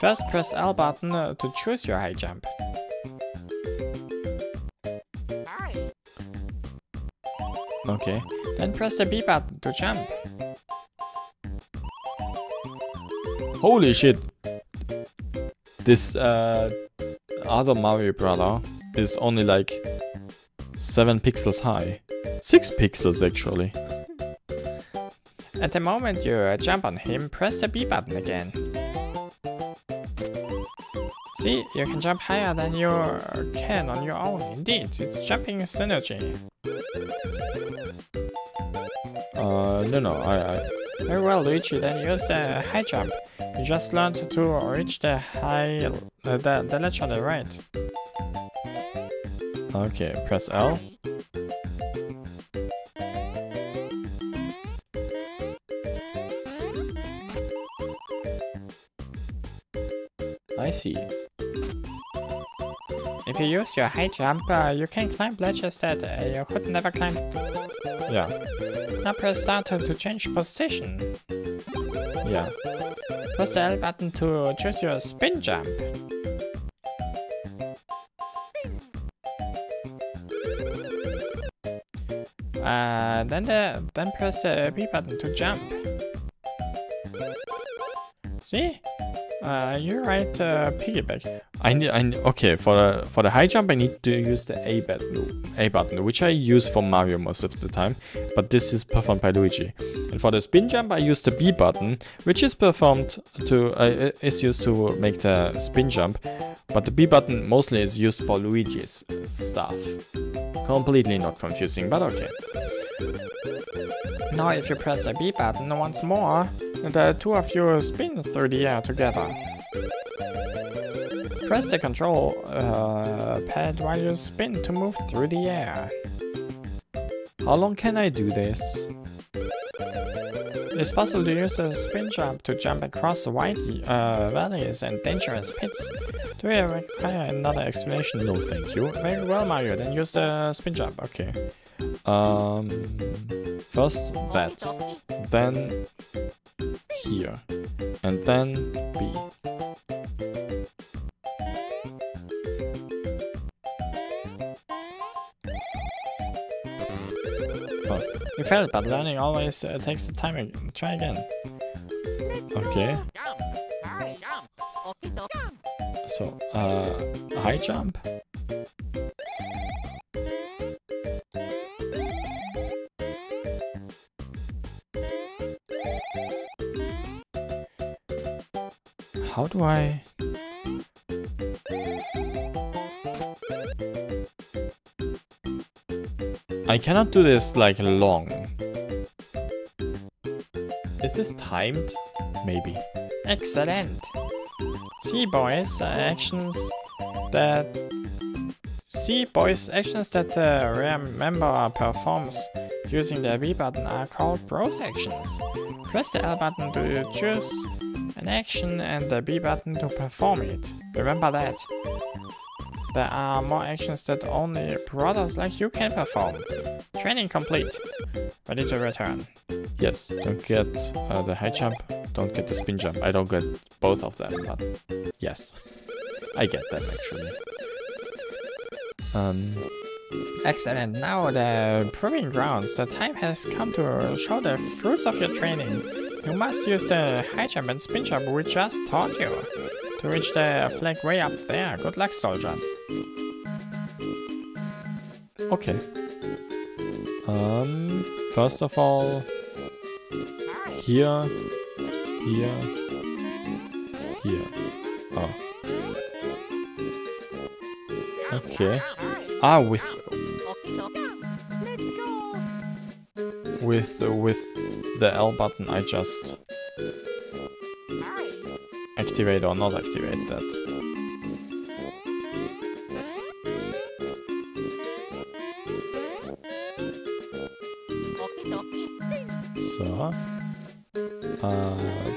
First, press L button to choose your high jump. Okay. Then press the B button to jump. Holy shit! This other Mario brother is only like 7 pixels high. 6 pixels actually. At the moment you jump on him, press the B button again. See, you can jump higher than you can on your own. Indeed, it's jumping synergy. No, I... Very well, Luigi, then use the high jump. You just learned to reach the high... the ledge on the right. Okay, press L. I see. If you use your high jump, you can climb ledges that you could never climb. Yeah. Now press start to change position. Yeah. Press the L button to choose your spin jump. Then press the B button to jump. See? You're right, piggyback. Okay, for the high jump I need to use the A button, which I use for Mario most of the time, but this is performed by Luigi. And for the spin jump I use the B button, which is used to make the spin jump, but the B button mostly is used for Luigi's stuff. Completely not confusing, but okay. Now if you press the B button once more, the two of you spin through the air together. Press the control pad while you spin to move through the air. How long can I do this? It's possible to use the spin jump to jump across wide valleys and dangerous pits. Do you require another explanation? No, thank you. Very well, Mario, then use the spin jump. Okay. First that, then here, and then B. Oh, you failed, but learning always takes time. Try again. Okay. So, high jump. How do I... I cannot do this like long. Is this timed? Maybe. Excellent! See boys, actions that a rare member performs using the B button are called Bros actions. Press the L button to choose an action and the B button to perform it. Remember that. There are more actions that only brothers like you can perform. Training complete. Ready to return. Yes, don't get the high jump, don't get the spin jump. I don't get both of them, but yes. I get them actually. Excellent, now the proving grounds. The time has come to show the fruits of your training. You must use the high jump and spin jump we just taught you to reach the flag way up there. Good luck, soldiers. Okay. First of all, here, here, here. Oh. Okay. Ah, with the L button I just activate or not activate that. So,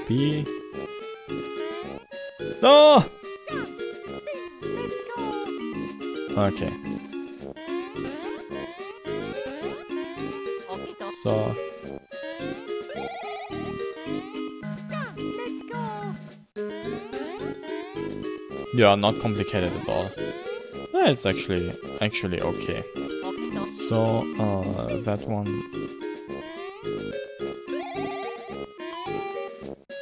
B. No! Okay. So. Yeah, not complicated at all. No, it's actually okay. So, that one.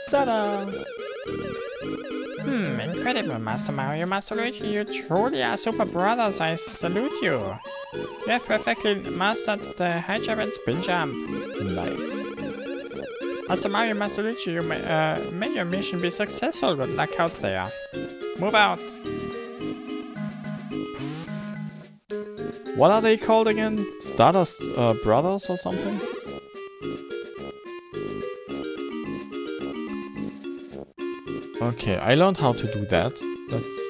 Ta-da! Incredible, Master Mario, Master Luigi, you truly are super brothers, I salute you! You have perfectly mastered the high jump and spin jump. Nice. Master Mario, Master Luigi, you may your mission be successful, good luck out there. Move out! What are they called again? Stardust Brothers or something? Okay, I learned how to do that. That's...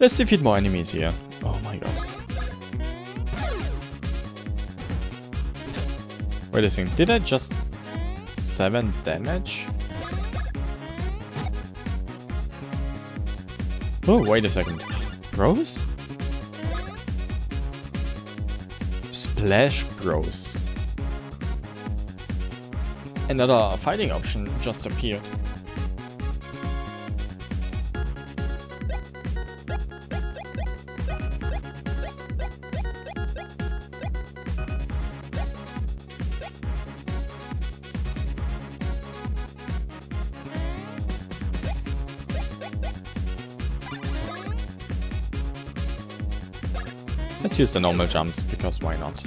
Let's defeat more enemies here. Oh my god. Wait a second, did I just 7 damage? Oh, wait a second. Bros? Splash Bros. Another fighting option just appeared. Let's use the normal jumps, because why not?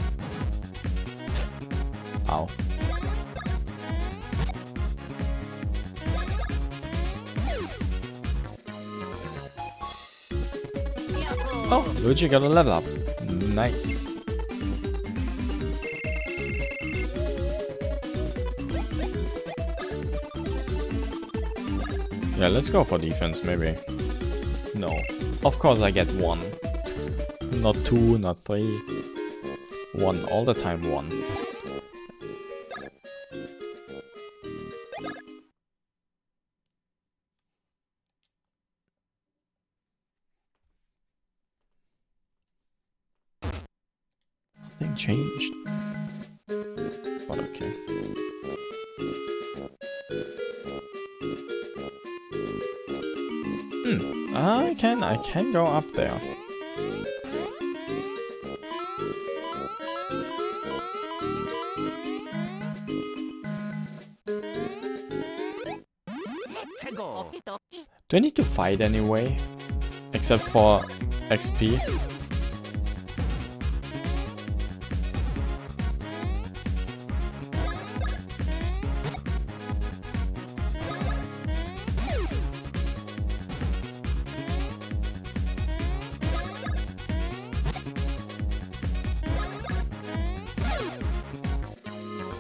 Ow. Oh, Luigi got a level up. Nice. Yeah, let's go for defense, maybe. No. Of course I get one. Not two, not three. One, all the time one. Nothing changed. But okay. Hmm, I can go up there. Do I need to fight anyway? Except for XP?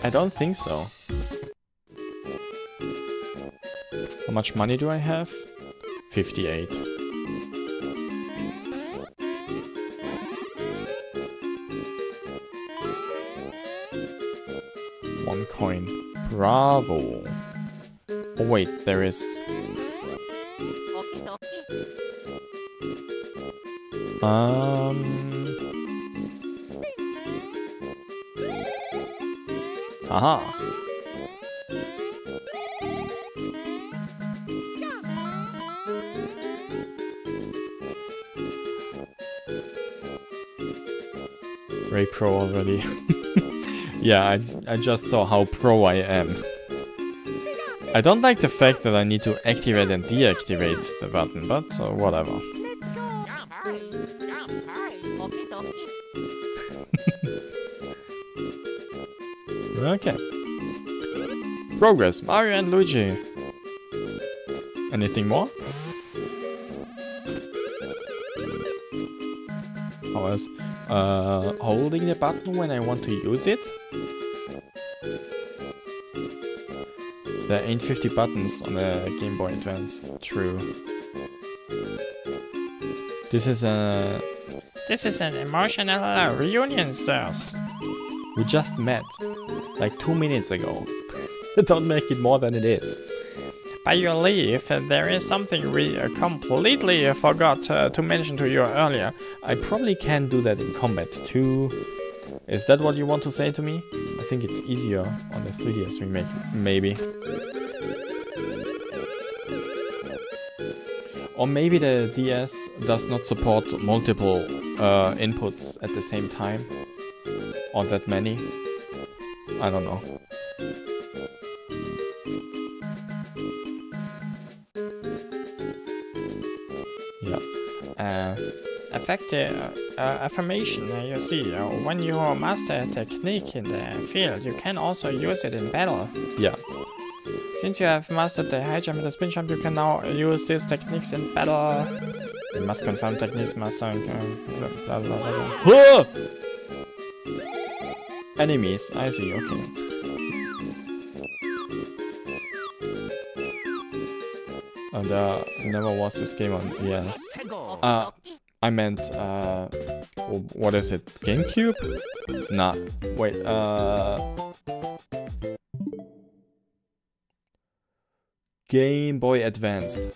I don't think so. How much money do I have? 58. One coin. Bravo. Oh wait, there is... Aha. Ray pro already. Yeah, I just saw how pro I am. I don't like the fact that I need to activate and deactivate the button, but whatever. Okay. Progress, Mario and Luigi. Anything more? How else? Holding the button when I want to use it? There ain't 50 buttons on the Game Boy Advance. True. This is an emotional reunion, sirs. We just met, like 2 minutes ago. Don't make it more than it is. By your leave, there is something we completely forgot to mention to you earlier. I probably can do that in combat too. Is that what you want to say to me? I think it's easier on the 3DS remake, maybe. Or maybe the DS does not support multiple inputs at the same time. Or that many. I don't know. Affirmation, you see, when you master a technique in the field, you can also use it in battle. Yeah. Since you have mastered the high jump and the spin jump, you can now use these techniques in battle. You must confirm techniques mastering. Blah, blah, blah, blah. Enemies, I see, okay. And never was this game on, yes. I meant, what is it, GameCube? Nah, wait, Game Boy Advanced.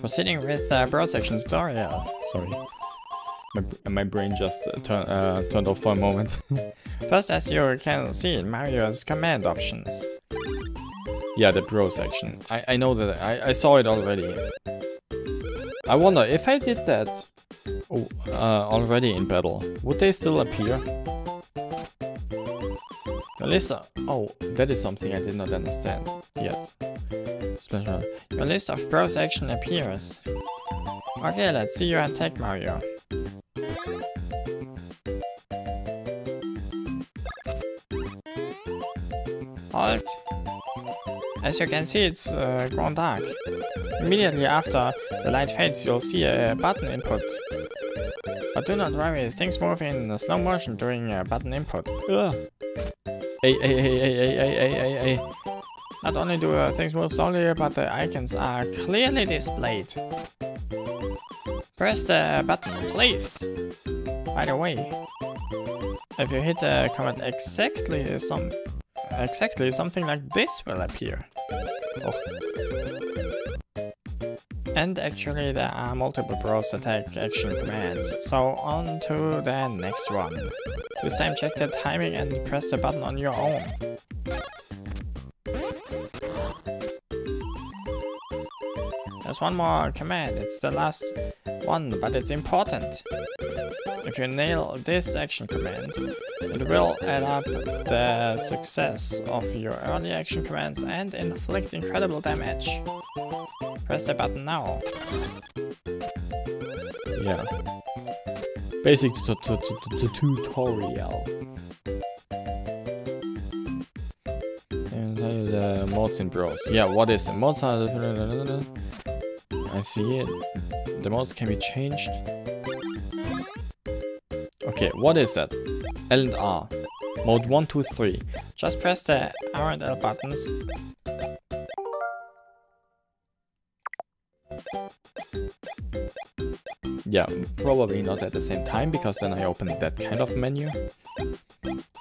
Proceeding with browse section tutorial. Sorry. My brain just turned off for a moment. First, as you can see, Mario's command options. Yeah, the browse section. I know that I saw it already. I wonder if I did that already in battle, would they still appear? The list of, oh, that is something I did not understand yet. Special. Your list of browse action appears. Okay, let's see you attack Mario. Halt! As you can see, it's grown dark. Immediately after the light fades, you'll see a button input. But do not worry, things move in slow motion during button input. Ugh. Not only do things move slowly, but the icons are clearly displayed. Press the button, please. By the way, if you hit the command exactly, something like this will appear. Oh. And actually, there are multiple browse attack action commands. So on to the next one. This time, check the timing and press the button on your own. There's one more command, it's the last one, but it's important. If you nail this action command, it will add up the success of your early action commands and inflict incredible damage. Press the button now. Yeah. Basic tutorial. The mods in Bros. Yeah, what is the mods? I see it. The mods can be changed. Okay, what is that? L and R. Mode 1, 2, 3. Just press the R and L buttons. Yeah, probably not at the same time, because then I open that kind of menu.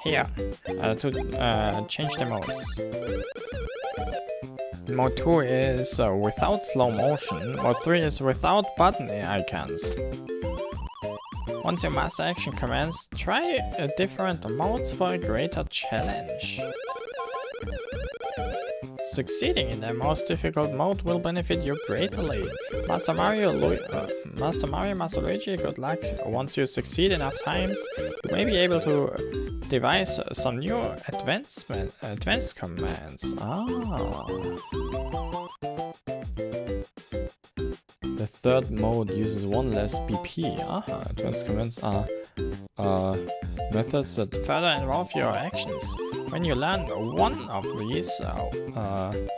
Here, to change the modes. Mode 2 is without slow motion, mode 3 is without button icons. Once you master action commands, try different modes for a greater challenge. Succeeding in the most difficult mode will benefit you greatly. Master Luigi, good luck. Once you succeed enough times, you may be able to devise some new advanced commands. Ah. The third mode uses one less BP. Aha, advanced commands are methods that further involve your actions. When you learn one of these,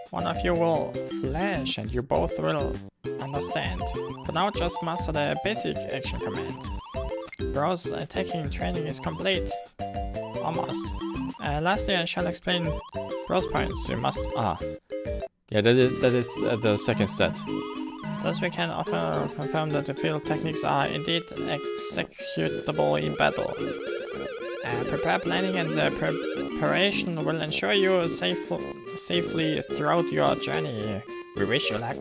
one of you will flash and you both will understand. For now, just master the basic action command. Bros attacking training is complete. Almost. Lastly, I shall explain bros points. You must... Ah. Yeah, that is the second stat. Thus we can often confirm that the field techniques are indeed executable in battle. Prepare planning and preparation will ensure you safely throughout your journey. We wish you luck.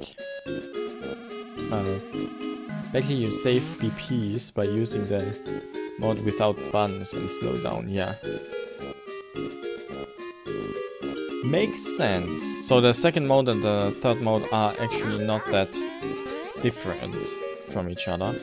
Basically you save BPs by using the mode without buttons and slow down, yeah. Makes sense. So the second mode and the third mode are actually not that different from each other.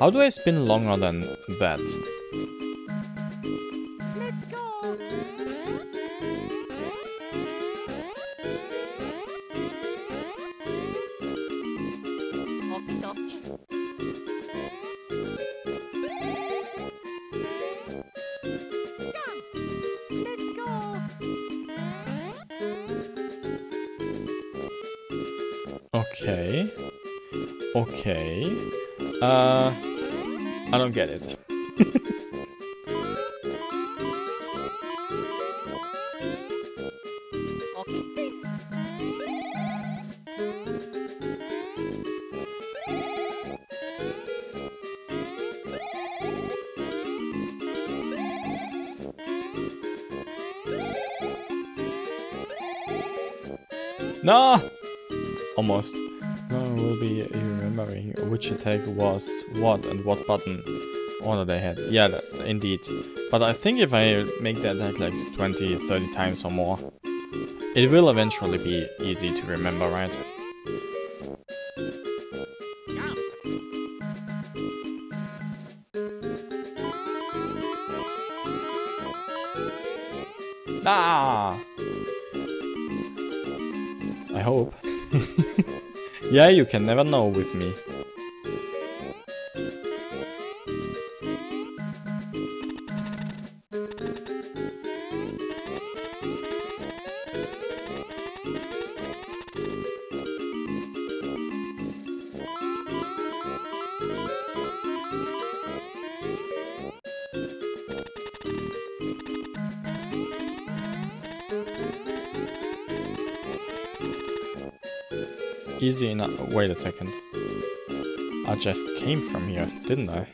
How do I spin longer than that? Okay. Okay. I don't get it. No! Almost. No, it will be remembering which attack was what and what button order they had. Yeah, that, indeed. But I think if I make that attack like 20, 30 times or more, it will eventually be easy to remember, right? Ah! I hope. Yeah, you can never know with me. Easy enough. Wait a second. I just came from here, didn't I?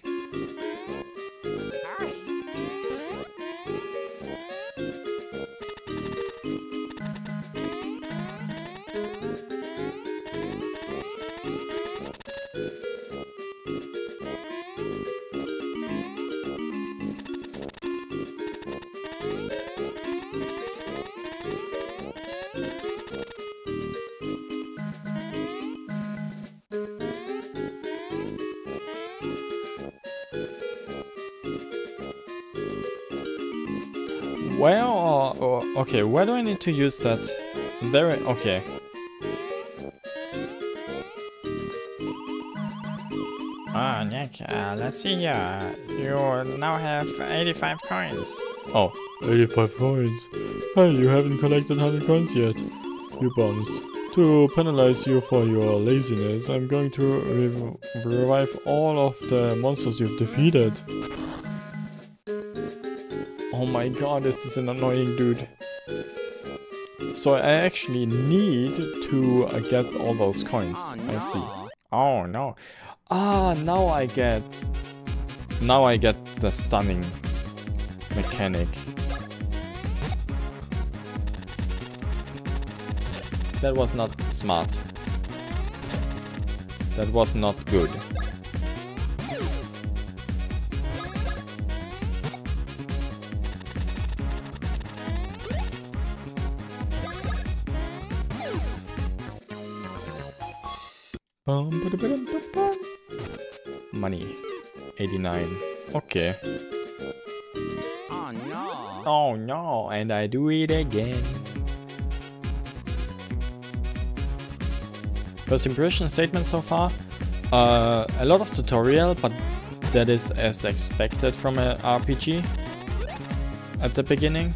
Okay, where do I need to use that? There, okay. Ah, Nick, let's see here. You now have 85 coins. Oh, 85 coins. Hey, you haven't collected 100 coins yet. You bums. To penalize you for your laziness, I'm going to revive all of the monsters you've defeated. Oh my god, this is an annoying dude. So I actually need to get all those coins. Oh, no. I see. Oh no. Ah, now I get... Now I get the stunning mechanic. That was not smart. That was not good. Money 89. Okay. Oh no. Oh no, and I do it again. First impression statement so far. A lot of tutorial, but that is as expected from an RPG at the beginning.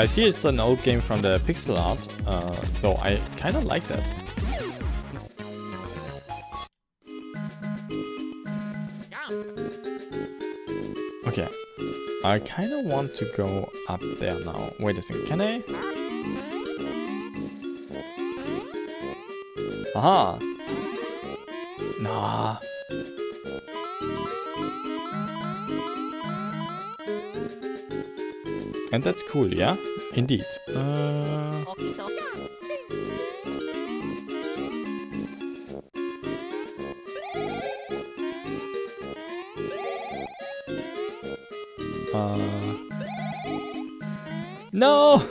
I see it's an old game from the pixel art, though I kind of like that. Okay, I kind of want to go up there now. Wait a second, can I? Aha! Nah. And that's cool, yeah? Indeed. No!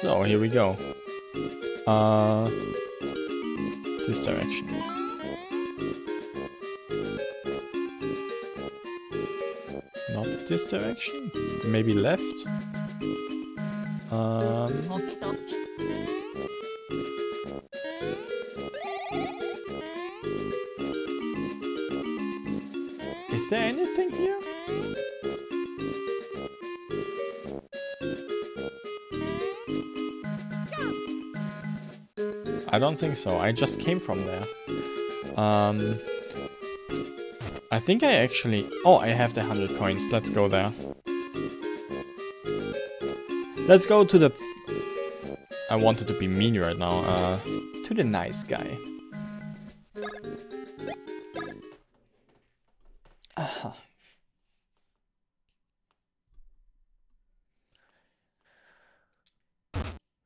So here we go. this direction. Not this direction? Maybe left? Is there anything here? I don't think so. I just came from there. I think I actually... Oh, I have the 100 coins. Let's go there. Let's go to the... I wanted to be mean right now. To the nice guy. Uh-huh.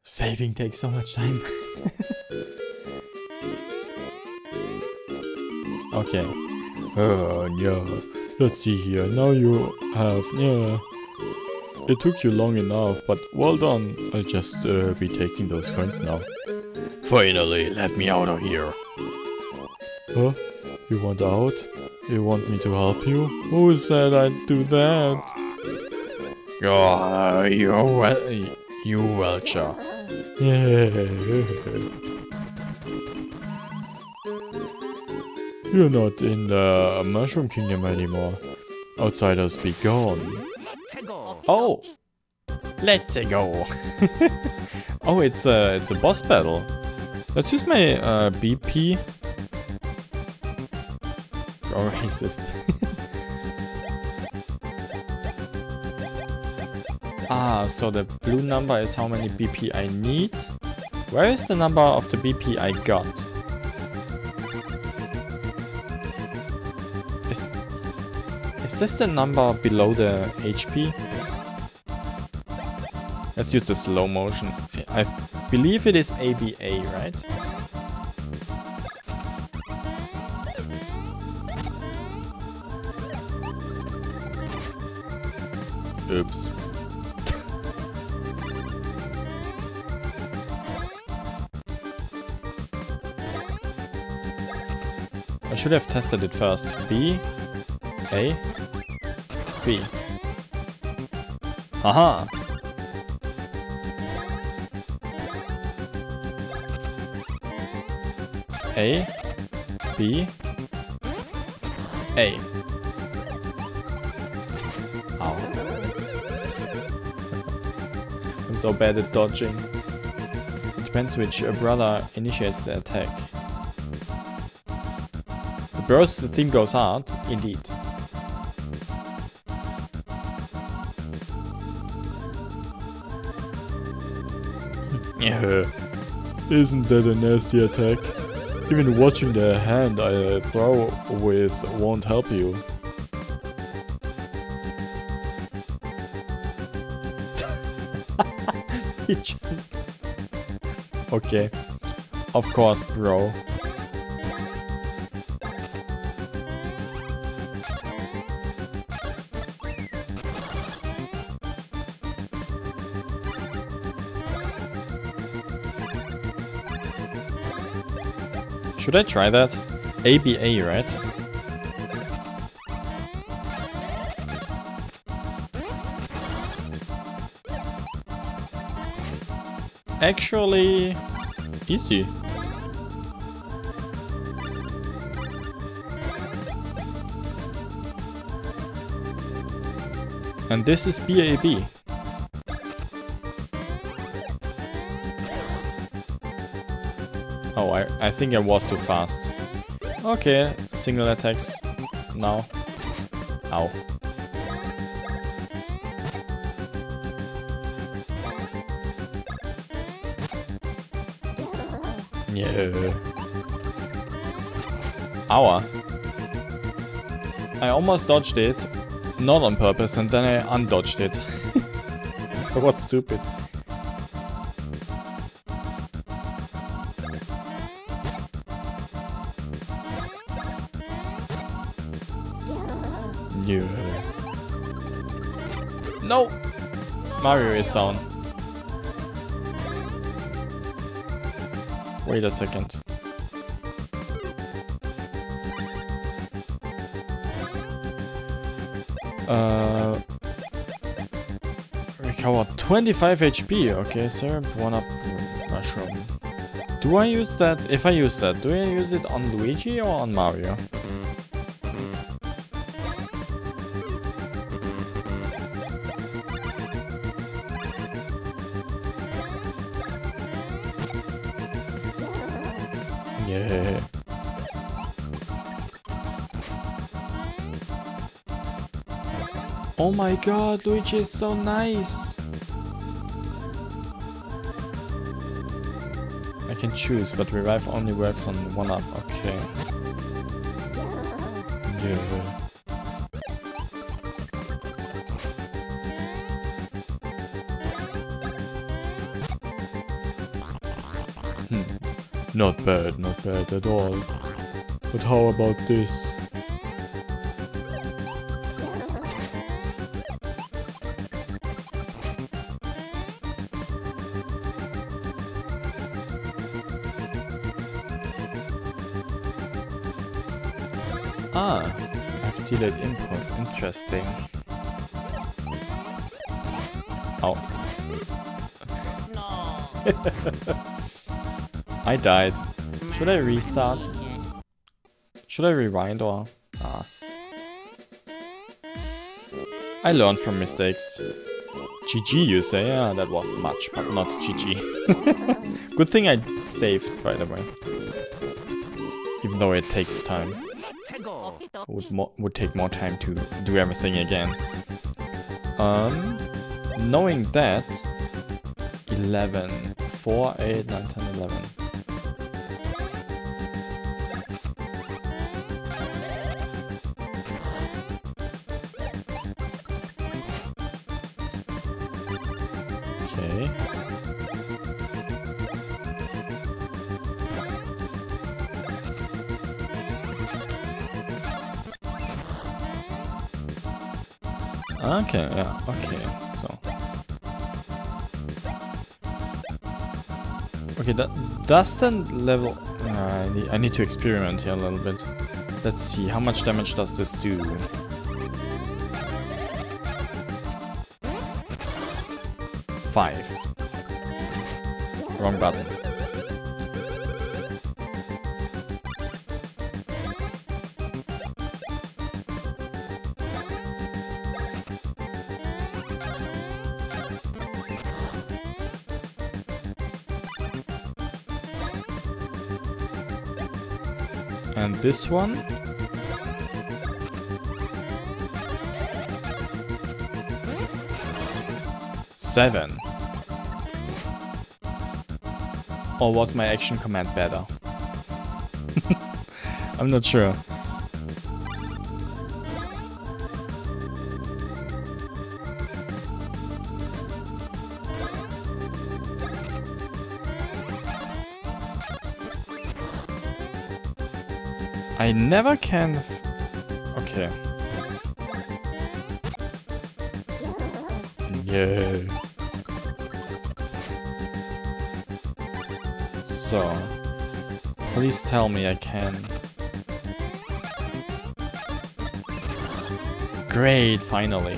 Saving takes so much time. Okay. Oh, yeah. Let's see here. Now you have... Yeah. It took you long enough, but well done. I'll just be taking those coins now. Finally, let me out of here. Huh? You want out? You want me to help you? Who said I'd do that? Oh, you welcher. Yeah. You're not in the Mushroom Kingdom anymore. Outsiders be gone. Oh! Let's go! Oh, it's a boss battle. Let's use my BP. You're racist. Ah, so the blue number is how many BP I need. Where is the number of the BP I got? Is this the number below the HP? Let's use the slow motion. I believe it is ABA, right? Oops. I should have tested it first. B. A. B. Aha! A. B. A. Ow. I'm so bad at dodging. Depends which brother initiates the attack. The burst the thing goes hard, indeed. Isn't that a nasty attack? Even watching the hand I throw with won't help you. Okay. Of course, bro. Should I try that? ABA, right? Actually, easy. And this is BAB. Oh, I think I was too fast. Okay, single attacks now. Ow. Yeah. Ow. I almost dodged it, not on purpose, and then I undodged it. That was stupid. No! Mario is down. Wait a second. Come on, 25 HP. Okay, sir, one up the mushroom. Do I use that? If I use that, do I use it on Luigi or on Mario? Yeah. Oh my god, Luigi is so nice! I can choose, but revive only works on 1-up, okay. Yeah. Hmm. Not bad, not bad at all. But how about this? Ah, I've delayed input. Interesting. Oh. No. I died. Should I restart? Should I rewind or? Ah. I learned from mistakes. GG, you say? Ah, that was much, but not GG. Good thing I saved, by the way. Even though it takes time. Would take more time to do everything again. Knowing that, 11, 4, 8, 9, 10, 11. Okay, yeah, okay, so. Okay, that doesn't level. I need to experiment here a little bit. Let's see, how much damage does this do? Five. Wrong button. And this one? Seven. Or was my action command better? I'm not sure. I never can. Okay. Yeah. So, please tell me I can. Great, finally.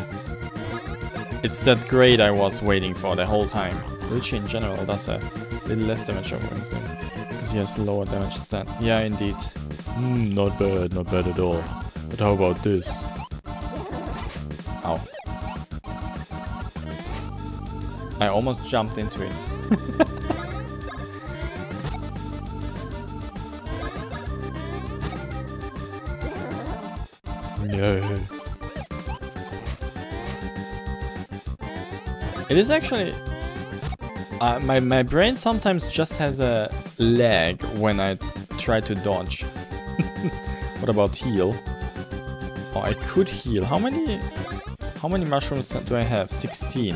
It's that grade I was waiting for the whole time. Luigi in general does a little less damage over his name, because he has lower damage stat. Yeah, indeed. Not bad, not bad at all. But how about this? Ow. I almost jumped into it. No. It is actually... my brain sometimes just has a lag when I try to dodge. What about heal? Oh, I could heal. How many mushrooms do I have? 16.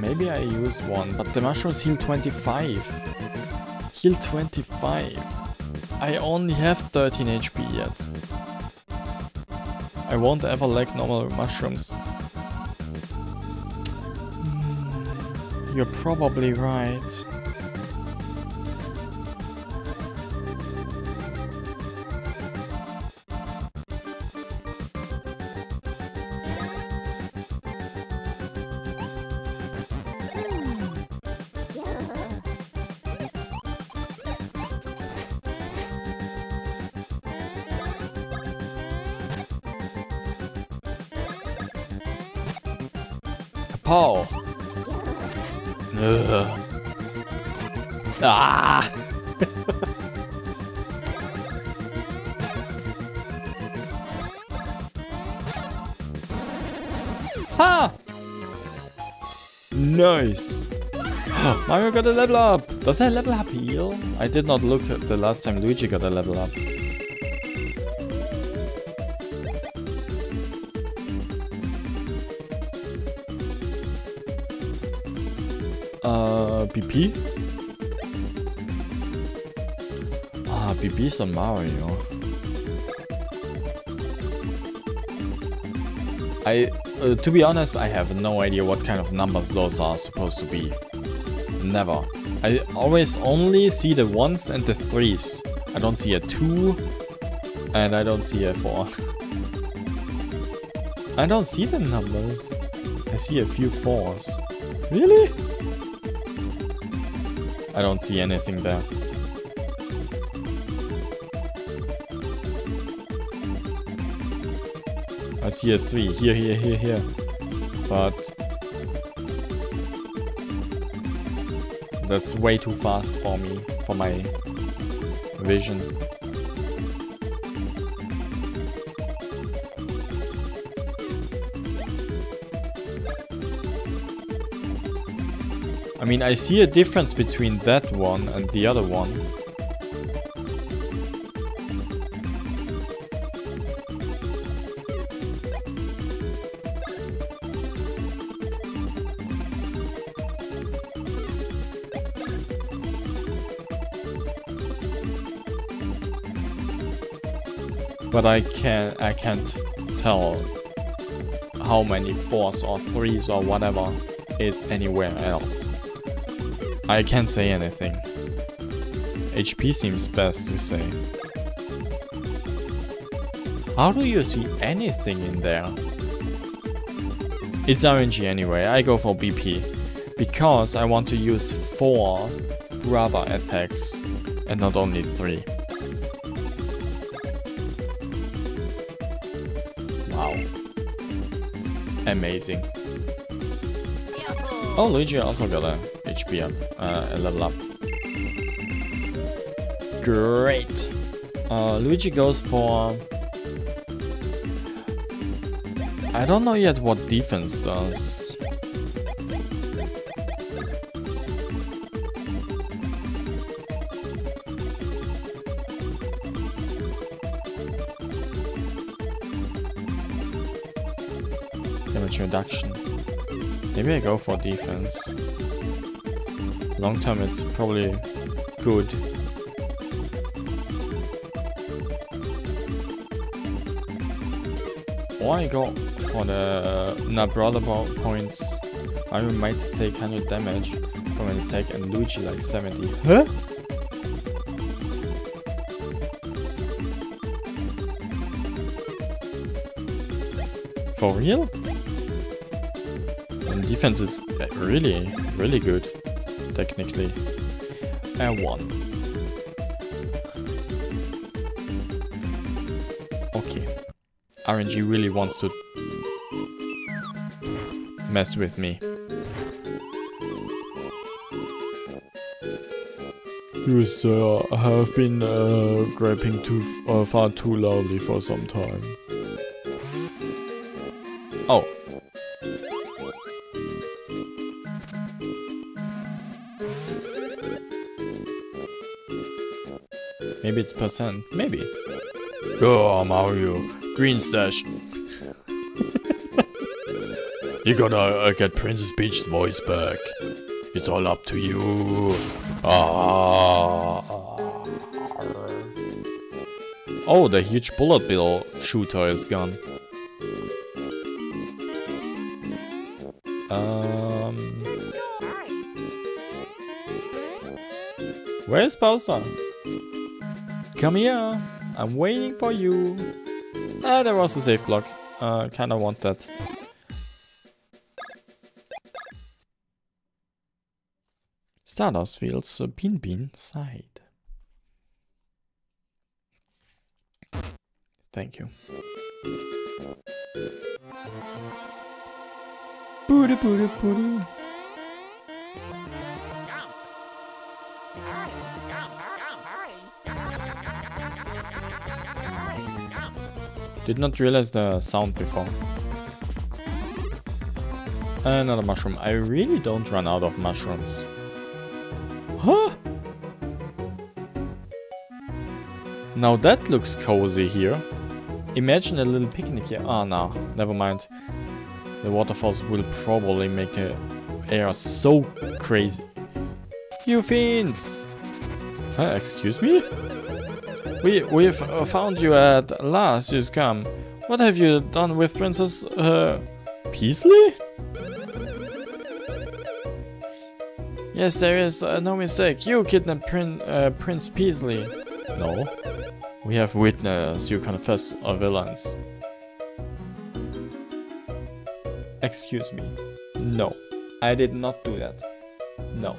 Maybe I use one, but the mushrooms heal 25. Heal 25. I only have 13 HP yet. I won't ever like normal mushrooms. You're probably right. Paul. Ugh. Ah! Ha! Nice! Mario got a level up! Does that level up heal? I did not look at the last time Luigi got a level up. PP? Ah, PP's on Mario. To be honest, I have no idea what kind of numbers those are supposed to be. Never. I always only see the 1s and the 3s. I don't see a 2 and I don't see a 4. I don't see the numbers. I see a few 4s. Really? I don't see anything there. I see a 3. Here. But that's way too fast for me, for my vision. I mean, I see a difference between that one and the other one. But I can't tell how many 4s or 3s or whatever is anywhere else. I can't say anything. HP seems best to say. How do you see anything in there? It's RNG anyway, I go for BP. Because I want to use 4 brother attacks and not only 3. Amazing. Oh, Luigi also got a HP up, a level up. Great. Luigi goes for... I don't know yet what defense does. Reduction. Maybe I go for defense. Long term it's probably good. Or I go for the Nabrother points. I might take 100 damage from an attack and Luigi like 70. Huh? For real? Defense is really, really good, technically. And 1. Okay. RNG really wants to mess with me. You, sir, have been griping far too loudly for some time. Oh. Maybe it's %. Maybe. Go, Mario. Green stash. You gotta get Princess Peach's voice back. It's all up to you. Ah. Oh, the huge bullet bill shooter is gone. Where's Bowser? Come here, I'm waiting for you. Ah, there was a save block. Kinda want that. Stardust Fields, Beanbean side. Thank you. Boo Did not realize the sound before. Another mushroom. I really don't run out of mushrooms. Huh? Now that looks cozy here. Imagine a little picnic here. Ah, no, never mind. The waterfalls will probably make the air so crazy. You fiends! Huh, excuse me? We've found you at last, you scum. What have you done with Princess Peasley? Yes, there is no mistake. You kidnapped Prince Peasley. No. We have witnessed you confess our villains. Excuse me. No. I did not do that. No.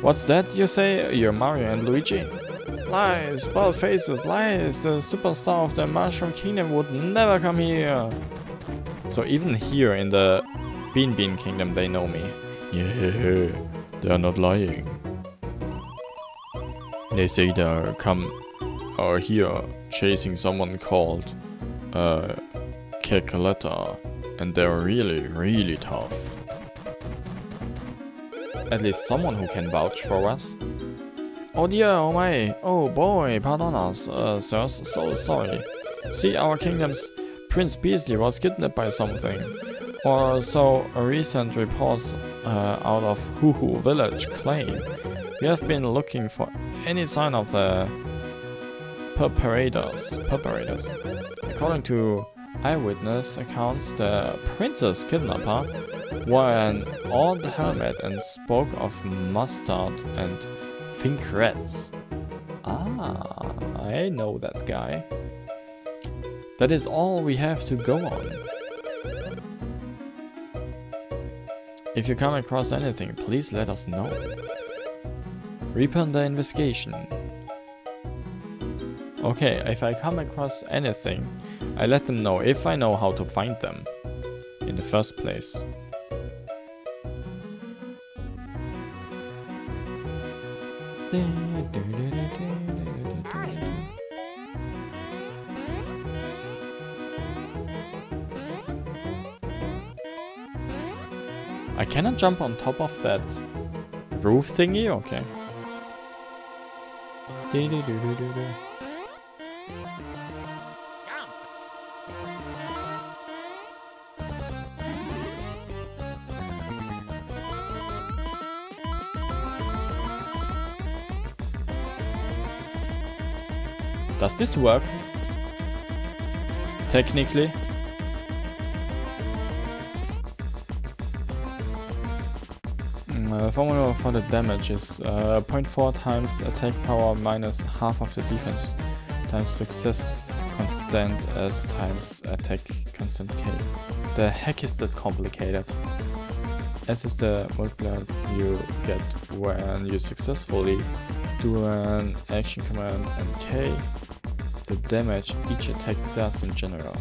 What's that you say? You're Mario and Luigi? Lies, bald faces, lies. The superstar of the Mushroom Kingdom would never come here. So even here in the Beanbean Kingdom they know me. Yeah, they are not lying. They say they come are here chasing someone called Cackletta, and they're really tough. At least someone who can vouch for us. Oh dear, oh my, oh boy, pardon us, sirs, so sorry. See, our kingdom's Prince Beasley was kidnapped by something. Or so a recent report out of Hoohoo village claim. We have been looking for any sign of the perpetrators. According to eyewitness accounts, the princess kidnapper wore an odd helmet and spoke of mustard and fingerprints. Ah, I know that guy. That is all we have to go on. If you come across anything, please let us know. Reopen the investigation. Okay, if I come across anything, I let them know if I know how to find them in the first place. I cannot jump on top of that roof thingy, okay. Does this work? Technically? The formula for the damage is 0.4 times attack power minus half of the defense times success constant S times attack constant K. The heck is that complicated? S is the multiplier you get when you successfully do an action command, and K the damage each attack does in general.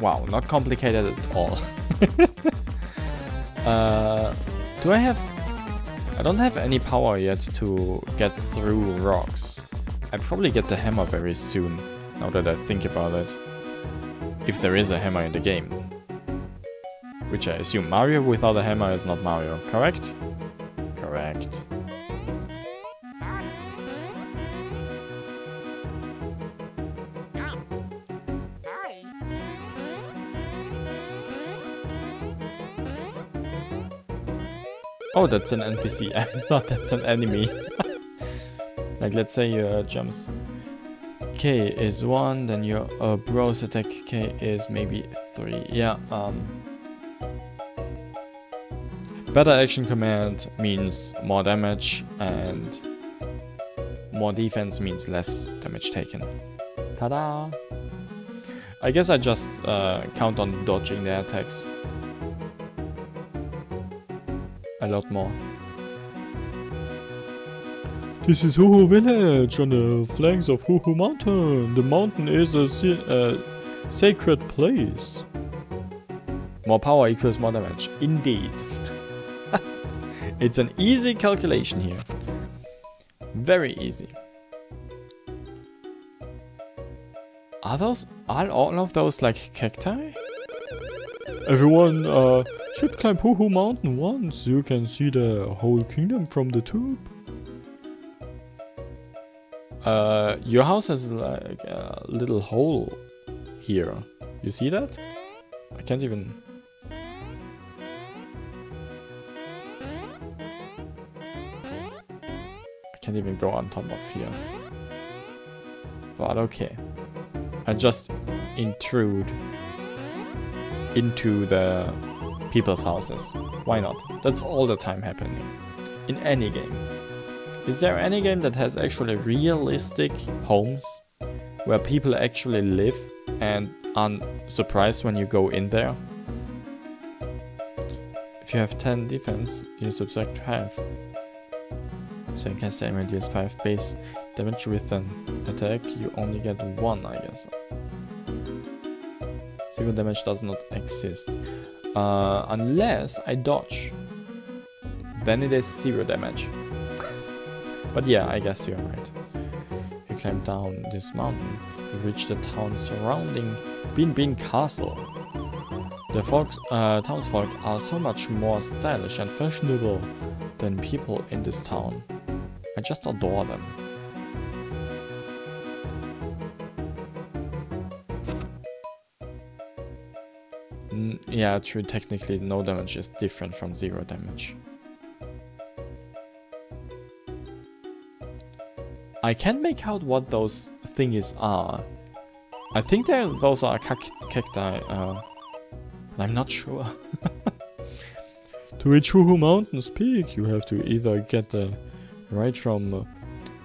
Wow, not complicated at all. Do I have... I don't have any power yet to get through rocks. I probably get the hammer very soon, now that I think about it. If there is a hammer in the game. Which I assume Mario without a hammer is not Mario, correct? Correct. Oh, that's an NPC. I thought that's an enemy. Like, let's say you jumps. K is 1, then your bros attack K is maybe 3. Yeah, better action command means more damage, and more defense means less damage taken. Ta-da! I guess I just count on dodging their attacks. A lot more. This is Hoohoo Village on the flanks of Hoohoo Mountain. The mountain is a sacred place. More power equals more damage. Indeed. It's an easy calculation here. Very easy. Are all of those like cacti? Everyone, should climb Hoohoo Mountain once. You can see the whole kingdom from the tube. Your house has like a little hole here. You see that? I can't even... go on top of here. But okay. I just intrude into the people's houses. Why not? That's all the time happening in any game. Is there any game that has actually realistic homes where people actually live and are surprised when you go in there? If you have 10 defense, you subtract 5. So you cast damage deals 5 base damage with an attack, you only get 1, I guess. Zero damage does not exist. Unless I dodge. Then it is 0 damage. But yeah, I guess you're right. You climb down this mountain, you reach the town surrounding Beanbean Castle. The townsfolk are so much more stylish and fashionable than people in this town. I just adore them. Yeah, true, technically no damage is different from 0 damage. I can't make out what those thingies are. I think those are cacti, I'm not sure. To reach Hoohoo Mountain's peak, you have to either get the ride from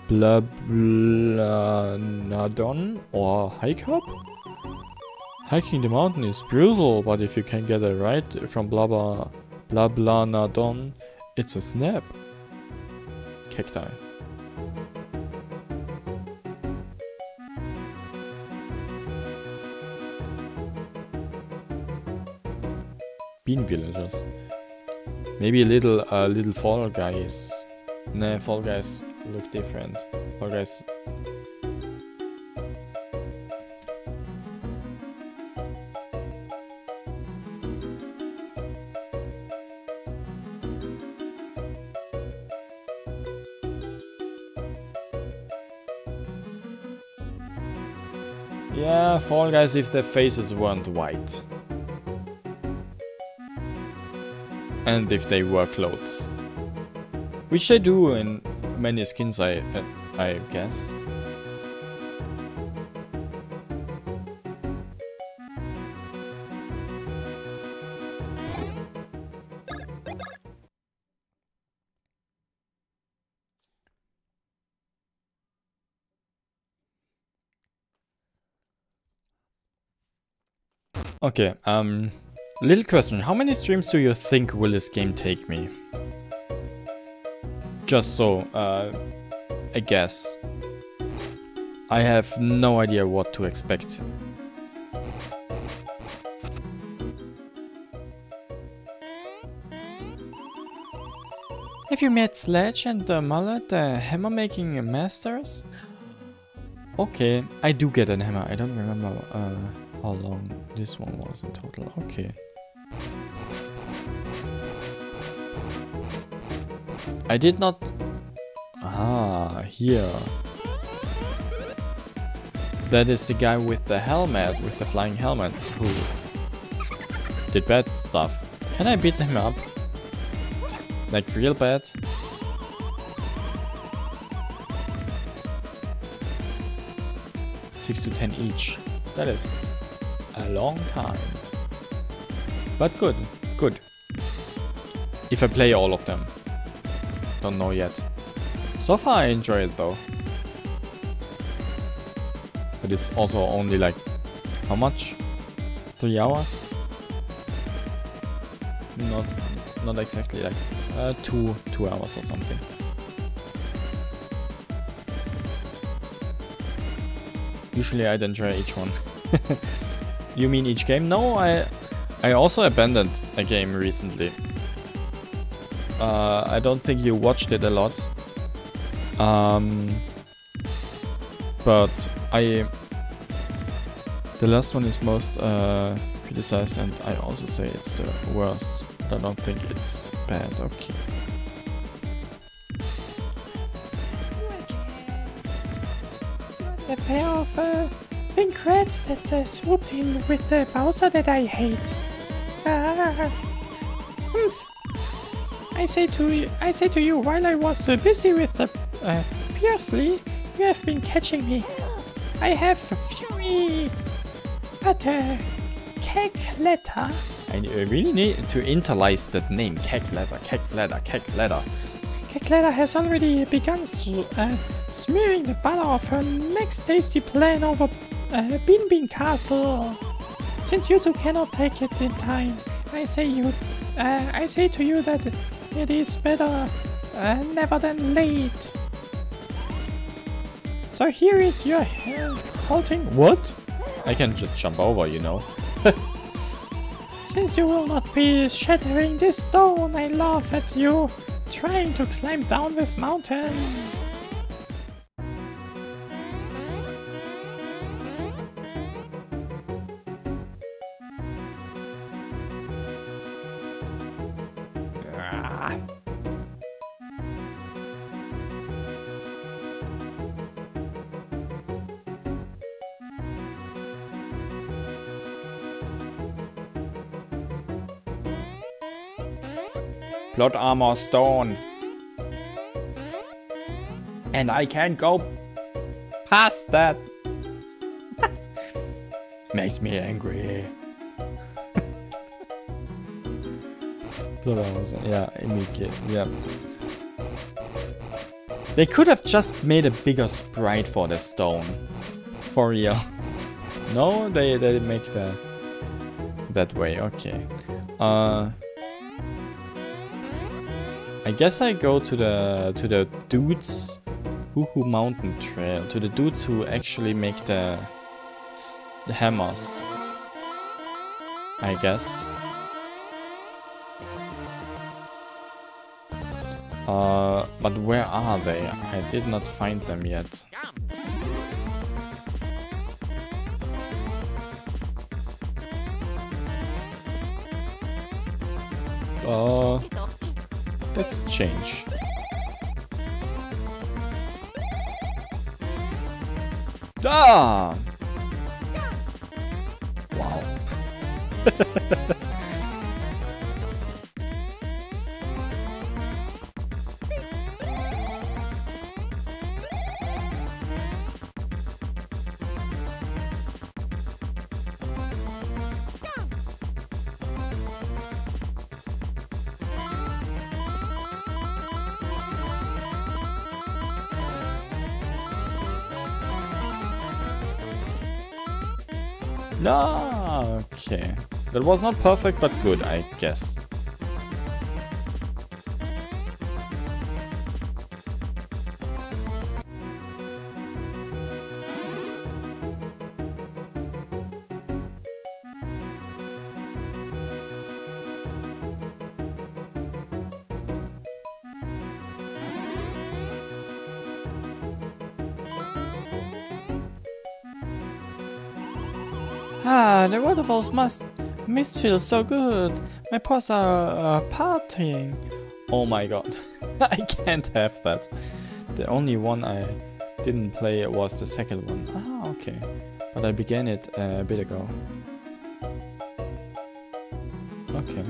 Blablanadon or hike up. Hiking the mountain is brutal, but if you can get a ride from Blablanadon, it's a snap. Cacti. Bean villagers. Maybe little Fall Guys. Nah, Fall Guys look different. Fall Guys. Yeah, Fall Guys if their faces weren't white. And if they wear clothes. Which they do in many skins, I guess. Okay, little question, how many streams do you think will this game take me? Just so, I guess. I have no idea what to expect. Have you met Sledge and the Mullet, the hammer-making masters? Okay, I do get a hammer, I don't remember how long this one was in total, okay. I did not... Ah, here. That is the guy with the helmet, with the flying helmet, who did bad stuff. Can I beat him up? Like real bad? $6 to $10 each. That is a long time. But good, good. If I play all of them. Don't know yet. So far I enjoy it though. But it's also only like... how much? 3 hours? Not exactly like... 2 hours or something. Usually I don't try each one. You mean each game? No, I also abandoned a game recently. I don't think you watched it a lot. But the last one is most criticized, and I also say it's the worst. I don't think it's bad. Okay. The pair of pink rats that swooped in with the Bowser that I hate. I say to you, while I was busy with the Peasley, you have been catching me. I have fury, but Cackletta. I really need to internalize that name, Cackletta. Cackletta has already begun smearing the butter of her next tasty plan over Beanbean Castle. Since you two cannot take it in time, I say to you that it is better never than late. So here is your halting. What? I can just jump over, you know. Since you will not be shattering this stone, I laugh at you trying to climb down this mountain. Plot armor stone. And I can't go past that. Makes me angry. Plot armor stone. Yeah, immediately. Yeah. They could have just made a bigger sprite for the stone. For real. No, they make that way. Okay. I guess I go to the dudes, Hoohoo Mountain trail, to the dudes who actually make the hammers, I guess. But where are they? I did not find them yet. Let's change. Ah! Wow. No, okay. That was not perfect, but good, I guess. Ah, the waterfalls must feel so good. My paws are parting. Oh my god. I can't have that. The only one I didn't play was the second one. Ah, okay. But I began it a bit ago. Okay.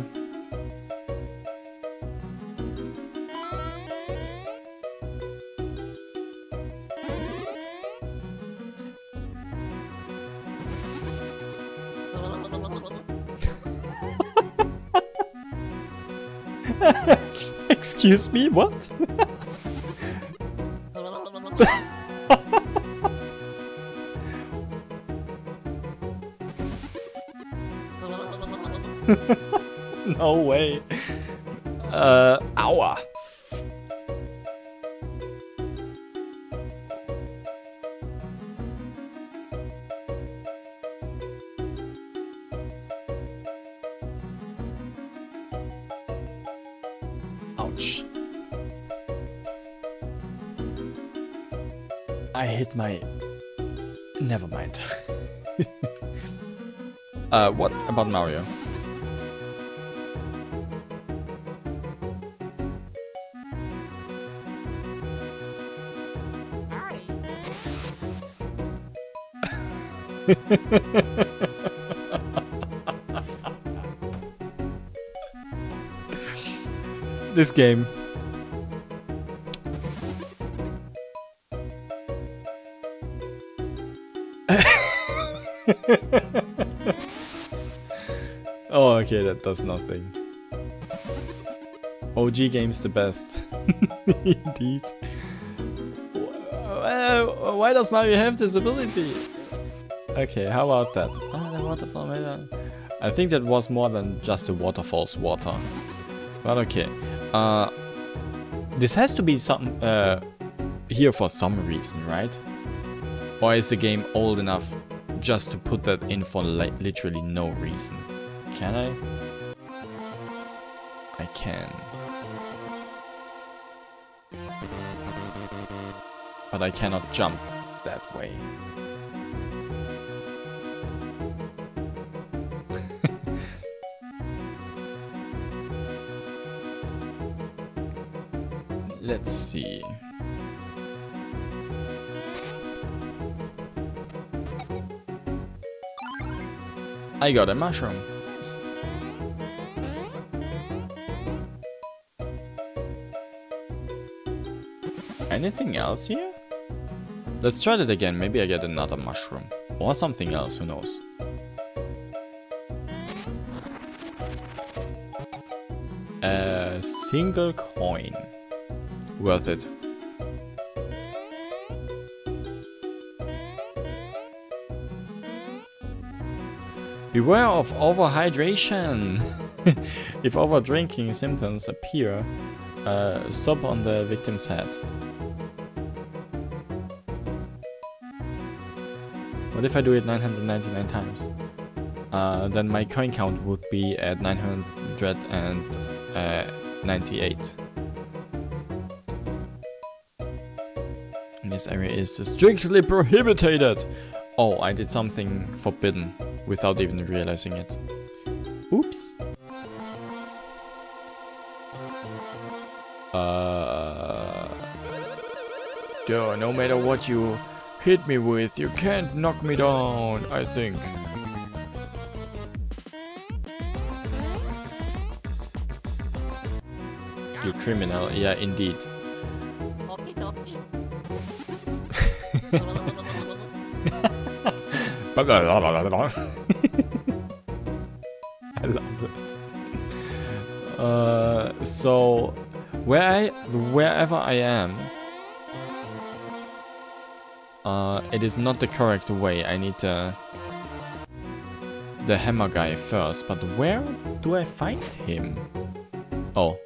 Excuse me, what? No way. Ow. much. I hit my... Never mind. What about Mario? This game. Oh, okay, that does nothing. OG game's the best. Indeed. Why does Mario have this ability? Okay, how about that? Ah, the waterfall. I think that was more than just the waterfall's water. But okay. This has to be something here for some reason, right? Or is the game old enough just to put that in for literally no reason? Can I? I can. But I cannot jump that way. Let's see. I got a mushroom. Anything else here? Let's try that again. Maybe I get another mushroom. Or something else, who knows? A single coin. Worth it. Beware of overhydration. If overdrinking symptoms appear, stop on the victim's head. What if I do it 999 times? Then my coin count would be at 998. This area is strictly prohibited. Oh, I did something forbidden without even realizing it. Oops. Yo, no matter what you hit me with, you can't knock me down, I think. You criminal, yeah, indeed. I love that. So, wherever I am, it is not the correct way. I need the hammer guy first. But where do I find him? Oh.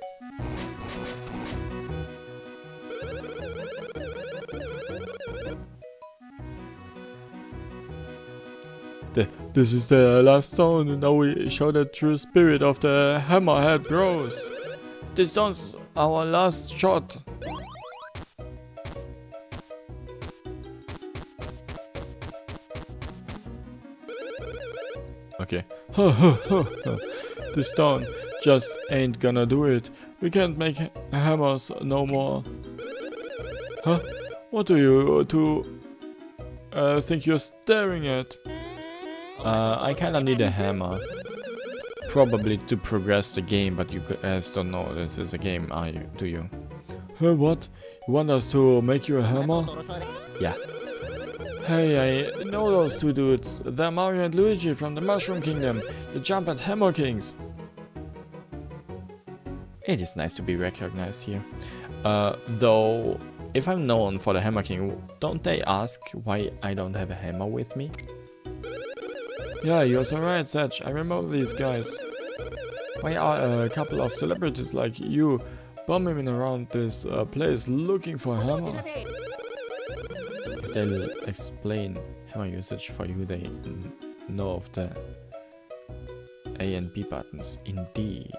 This is the last stone, and now we show the true spirit of the Hammerhead Bros. This stone's our last shot. Okay. This stone just ain't gonna do it. We can't make hammers no more. Huh? What do you think you're staring at? I kinda need a hammer, probably to progress the game, but you guys don't know this is a game, do you? Hey, what? You want us to make you a hammer? Yeah. Hey, I know those two dudes. They're Mario and Luigi from the Mushroom Kingdom, the Jump and Hammer Kings. It is nice to be recognized here. Though, if I'm known for the Hammer King, don't they ask why I don't have a hammer with me? Yeah, you're so right, Sledge. I remember these guys. Why are a couple of celebrities like you bumming around this place looking for a hammer? They'll explain hammer usage for you. They know of the A and B buttons. Indeed.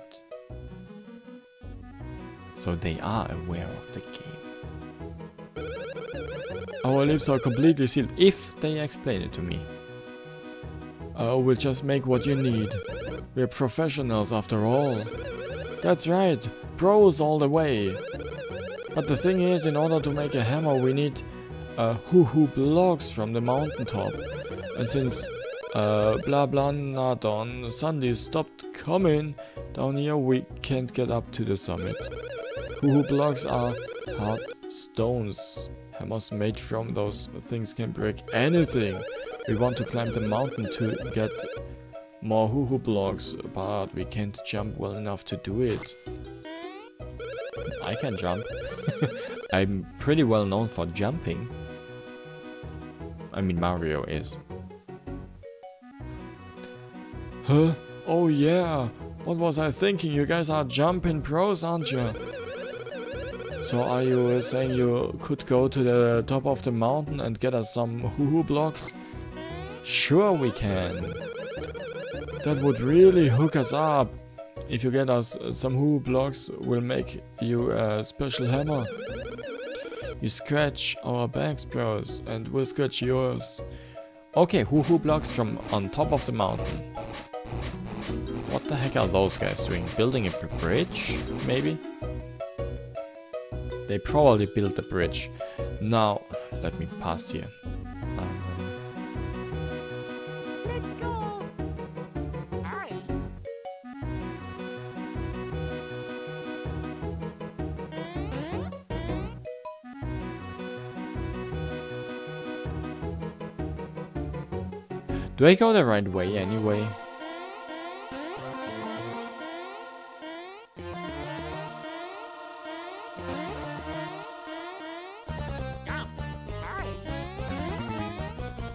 so they are aware of the game. Our lips are completely sealed, if they explain it to me. We'll just make what you need. We're professionals after all. That's right, pros all the way. But the thing is, in order to make a hammer we need Hoohoo blocks from the mountaintop. And since blah blah not on Sunday stopped coming down here, we can't get up to the summit. Hoohoo blocks are hard stones. Hammers made from those things can break anything. We want to climb the mountain to get more Hoohoo blocks, but we can't jump well enough to do it. I can jump. I'm pretty well known for jumping. I mean, Mario is. Huh? Oh yeah! What was I thinking? You guys are jumping pros, aren't you? So are you saying you could go to the top of the mountain and get us some Hoohoo blocks? Sure we can! That would really hook us up! If you get us some Hoohoo blocks, we'll make you a special hammer. You scratch our backs, bros, and we'll scratch yours. Okay, Hoohoo blocks from on top of the mountain. What the heck are those guys doing? Building a bridge, maybe? They probably built the bridge. Now, let me pass here. Do I go the right way anyway?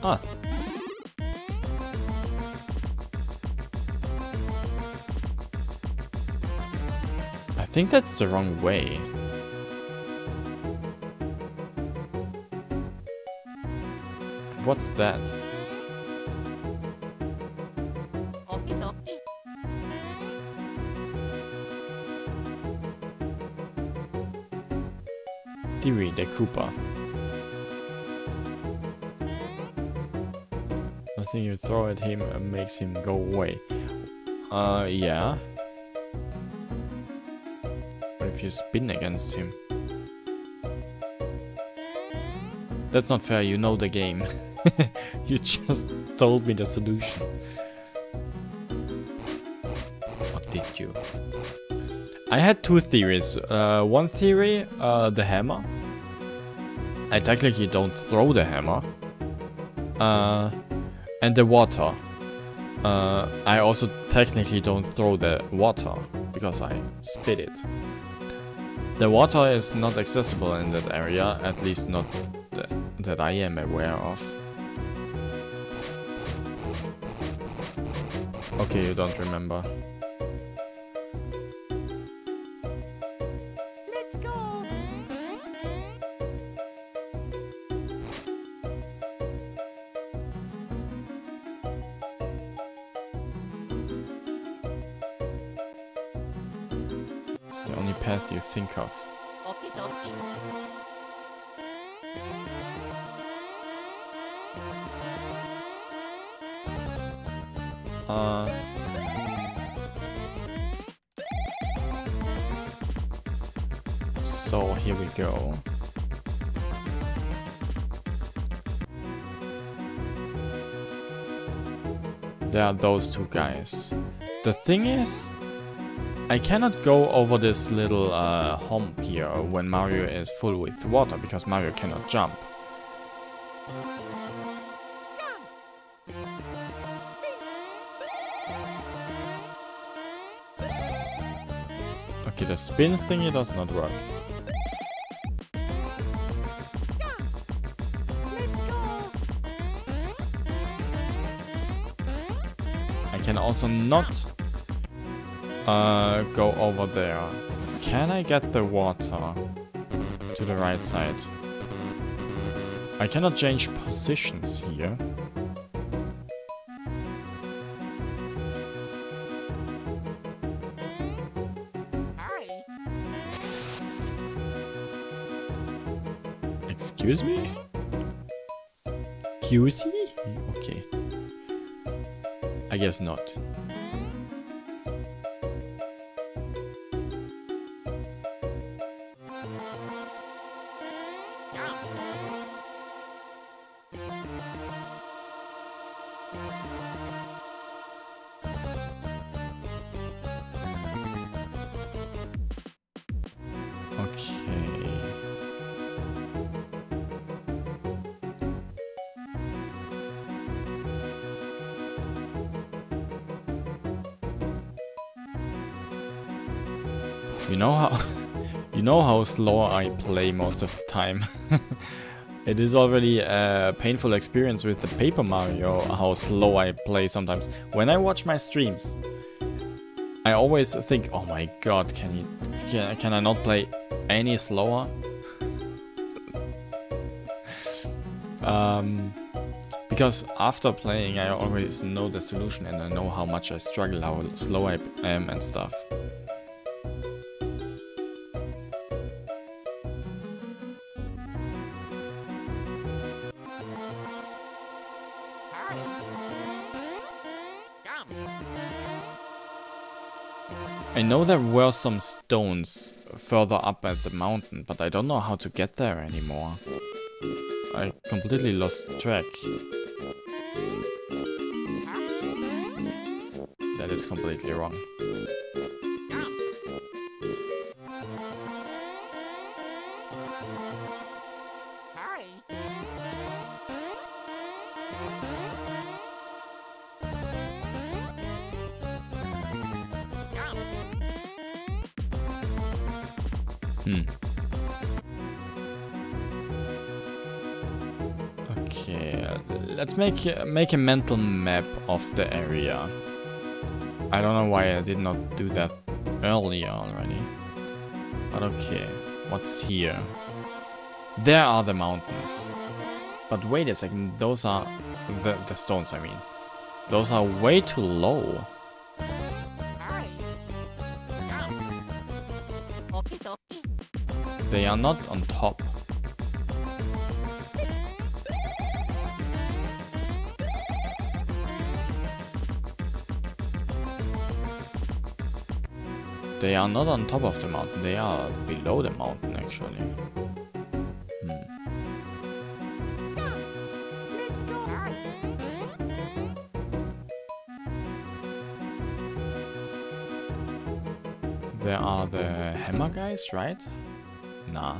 Huh. I think that's the wrong way. What's that? Theory, the Koopa. Nothing you throw at him makes him go away. Yeah. What if you spin against him? That's not fair, you know the game. You just told me the solution. What did you? I had two theories. One theory, the hammer. I technically don't throw the hammer. And the water. I also technically don't throw the water, because I spit it. The water is not accessible in that area, at least not that I am aware of. Okay, you don't remember. The only path you think of. So here we go. There are those two guys. The thing is, I cannot go over this little hump here when Mario is full with water, because Mario cannot jump. Okay, the spin thingy does not work. I can also not go over there. Can I get the water to the right side? I cannot change positions here. Excuse me? QC? Okay. I guess not. You know how slow I play most of the time. It is already a painful experience with the Paper Mario, how slow I play sometimes. When I watch my streams, I always think, oh my god, can I not play any slower? Because after playing, I always know the solution and I know how much I struggle, how slow I am and stuff. I know there were some stones further up at the mountain, but I don't know how to get there anymore. I completely lost track. That is completely wrong. Okay, let's make a mental map of the area. I don't know why I did not do that earlier already. But okay, what's here? There are the mountains. But wait a second, those are the stones, I mean. Those are way too low. They are not on top. They are not on top of the mountain, they are below the mountain actually. There are the hammer guys, right? Nah.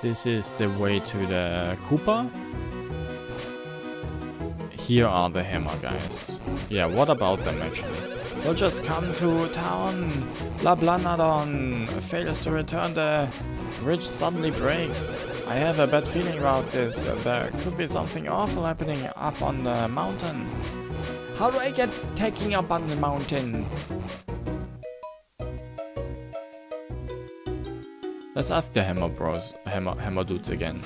This is the way to the Koopa. Here are the hammer guys. Yeah, what about them actually? So just come to town. La Blanadon fails to return. The bridge suddenly breaks. I have a bad feeling about this. There could be something awful happening up on the mountain. How do I get taking up on the mountain? Let's ask the Hammer Bros, hammer dudes again.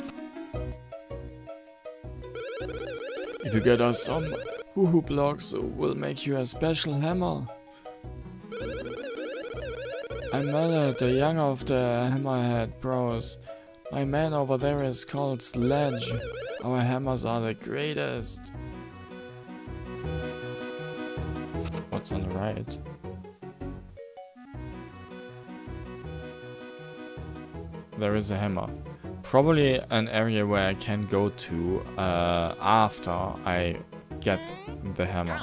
If you get us some Hoohoo blocks, we'll make you a special hammer. I'm Mallet, the younger of the Hammerhead Bros. My man over there is called Sledge. Our hammers are the greatest. What's on the right? There is a hammer. Probably an area where I can go to after I get the hammer.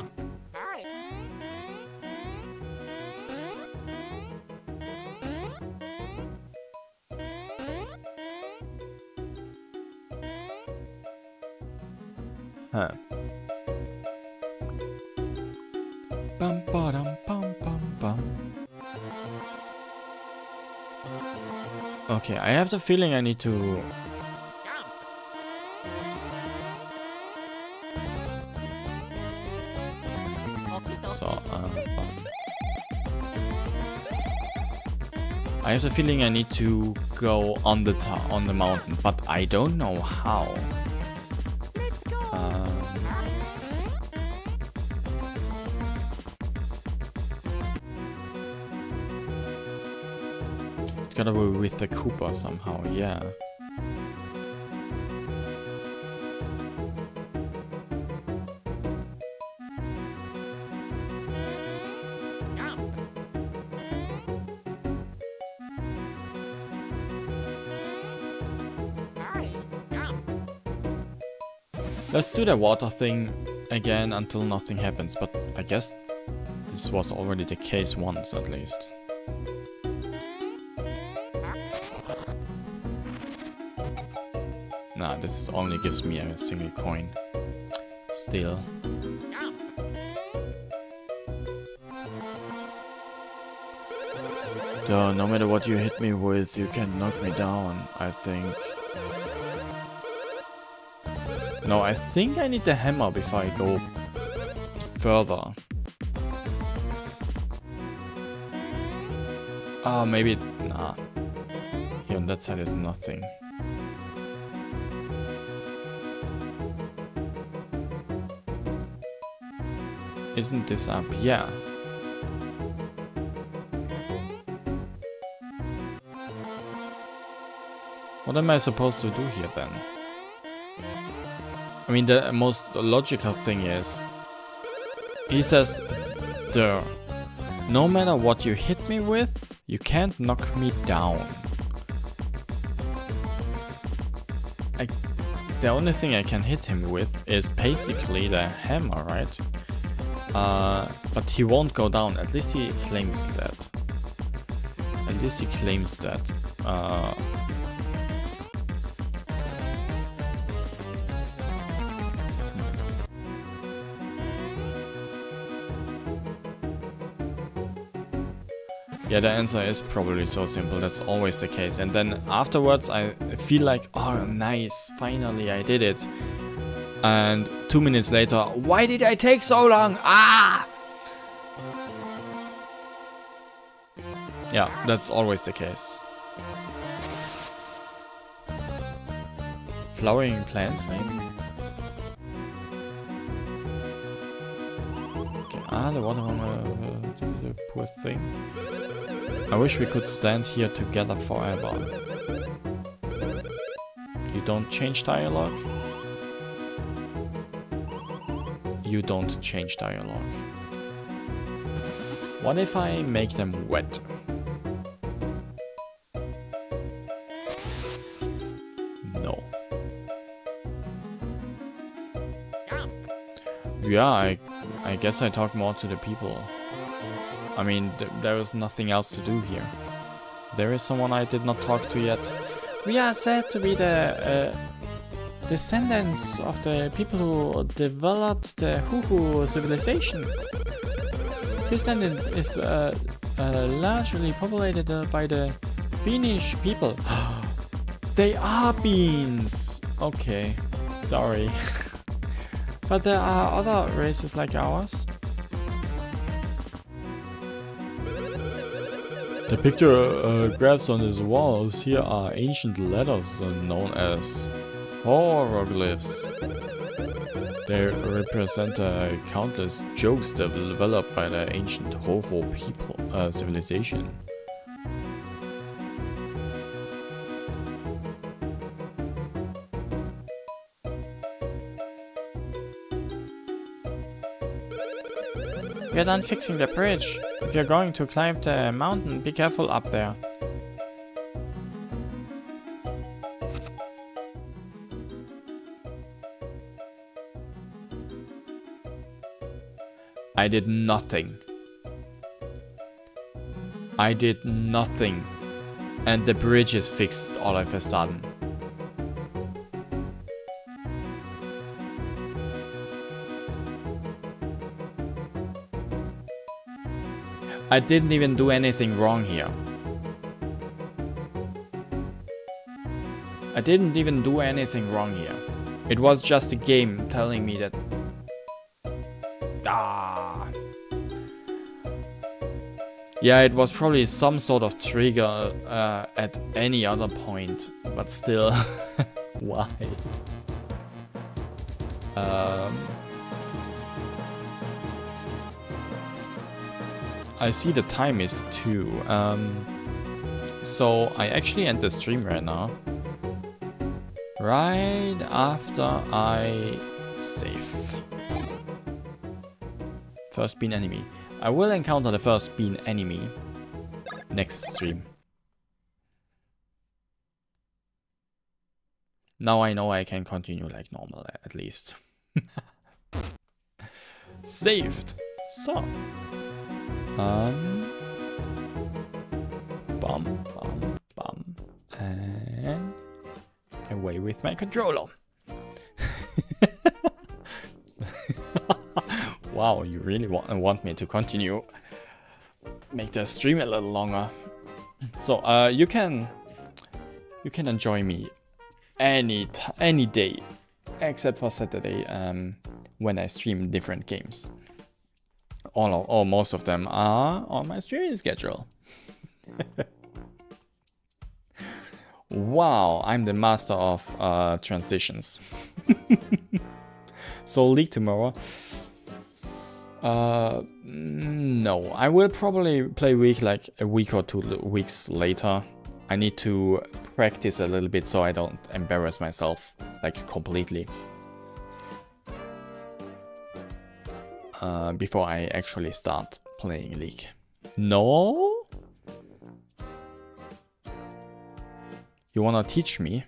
Huh. Bum, ba-dum, bum, bum, bum. Okay, I have the feeling I need to... So, I have the feeling I need to go on the mountain, but I don't know how. Gotta be with the Koopa somehow, yeah. Let's do the water thing again until nothing happens, but I guess this was already the case once at least. Nah, this only gives me a single coin. Still. Duh, no matter what you hit me with, you can knock me down, I think. No, I think I need the hammer before I go further. Ah, maybe... nah. Here on that side is nothing. Isn't this up? Yeah. What am I supposed to do here then? I mean, the most logical thing is, he says, there, no matter what you hit me with, you can't knock me down. The only thing I can hit him with is basically the hammer, right? But he won't go down, at least he claims that. At least he claims that. Yeah, the answer is probably so simple, that's always the case. And then afterwards I feel like, oh nice, finally I did it. And 2 minutes later, why did I take so long? Ah! Yeah, that's always the case. Flowering plants maybe? Okay. Ah, the water the poor thing. I wish we could stand here together forever. You don't change dialogue? You don't change dialogue. What if I make them wet? No. Yeah, I guess I talk more to the people. I mean, there is nothing else to do here. There is someone I did not talk to yet. We are said to be the descendants of the people who developed the Hoohoo civilization. This land is largely populated by the Beanish people. They are beans! Okay, sorry. But there are other races like ours. The picture graphs on his walls here are ancient letters known as hieroglyphs. They represent countless jokes developed by the ancient Hoohoo people civilization. We are done fixing the bridge. If you're going to climb the mountain, be careful up there. I did nothing. I did nothing. And the bridge is fixed all of a sudden. I didn't even do anything wrong here. I didn't even do anything wrong here. It was just a game telling me that... Ah. Yeah, it was probably some sort of trigger at any other point, but still, why? I see the time is 2. So I actually end the stream right now, right after I save. First bean enemy. I will encounter the first bean enemy next stream. Now I know I can continue like normal, at least. Saved. So. Bum, bum, bum. And away with my controller. Wow, you really want me to continue. Make the stream a little longer. So, you can enjoy me any day, except for Saturday, when I stream different games. Most of them are on my streaming schedule. Wow, I'm the master of transitions. So league tomorrow. No, I will probably play a week or two later. I need to practice a little bit so I don't embarrass myself like completely. Before I actually start playing League. No? You wanna teach me?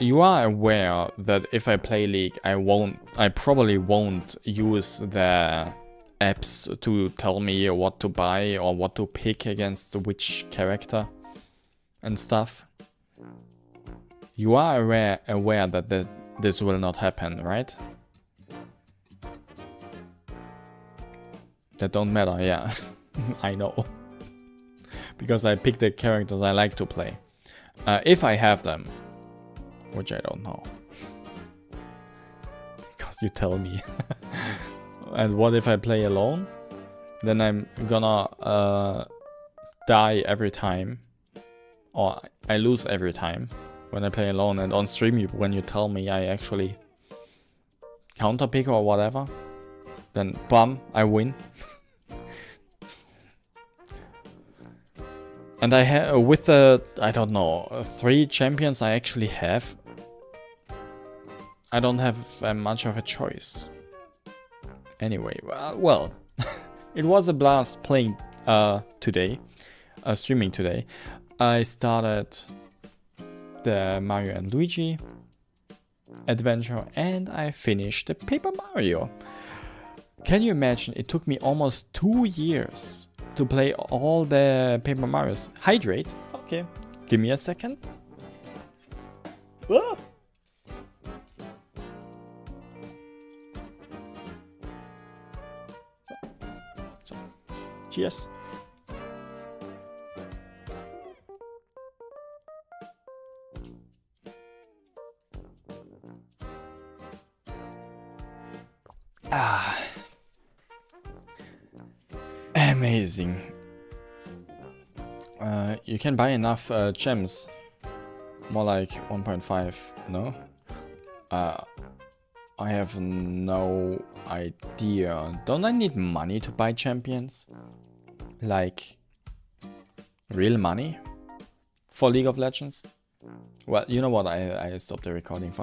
You are aware that if I play League, I probably won't use the apps to tell me what to buy or what to pick against which character and stuff. You are aware that this will not happen, right? That don't matter, yeah. I know. Because I pick the characters I like to play. If I have them. Which I don't know. Because you tell me. And what if I play alone? Then I'm gonna die every time. Or I lose every time when I play alone. And on stream, when you tell me I actually counterpick or whatever, then bam, I win. And I have with the, I don't know, 3 champions I actually have, I don't have much of a choice. Anyway, well, it was a blast playing today, streaming today. I started the Mario and Luigi adventure and I finished the Paper Mario. Can you imagine? It took me almost 2 years to play all the Paper Marios. Hydrate? Okay, give me a second. Ah! Cheers. Ah. Amazing. You can buy enough gems. More like 1.5, no? I have no idea. Don't I need money to buy champions? Like, real money for League of Legends? Well, you know what, I stopped the recording for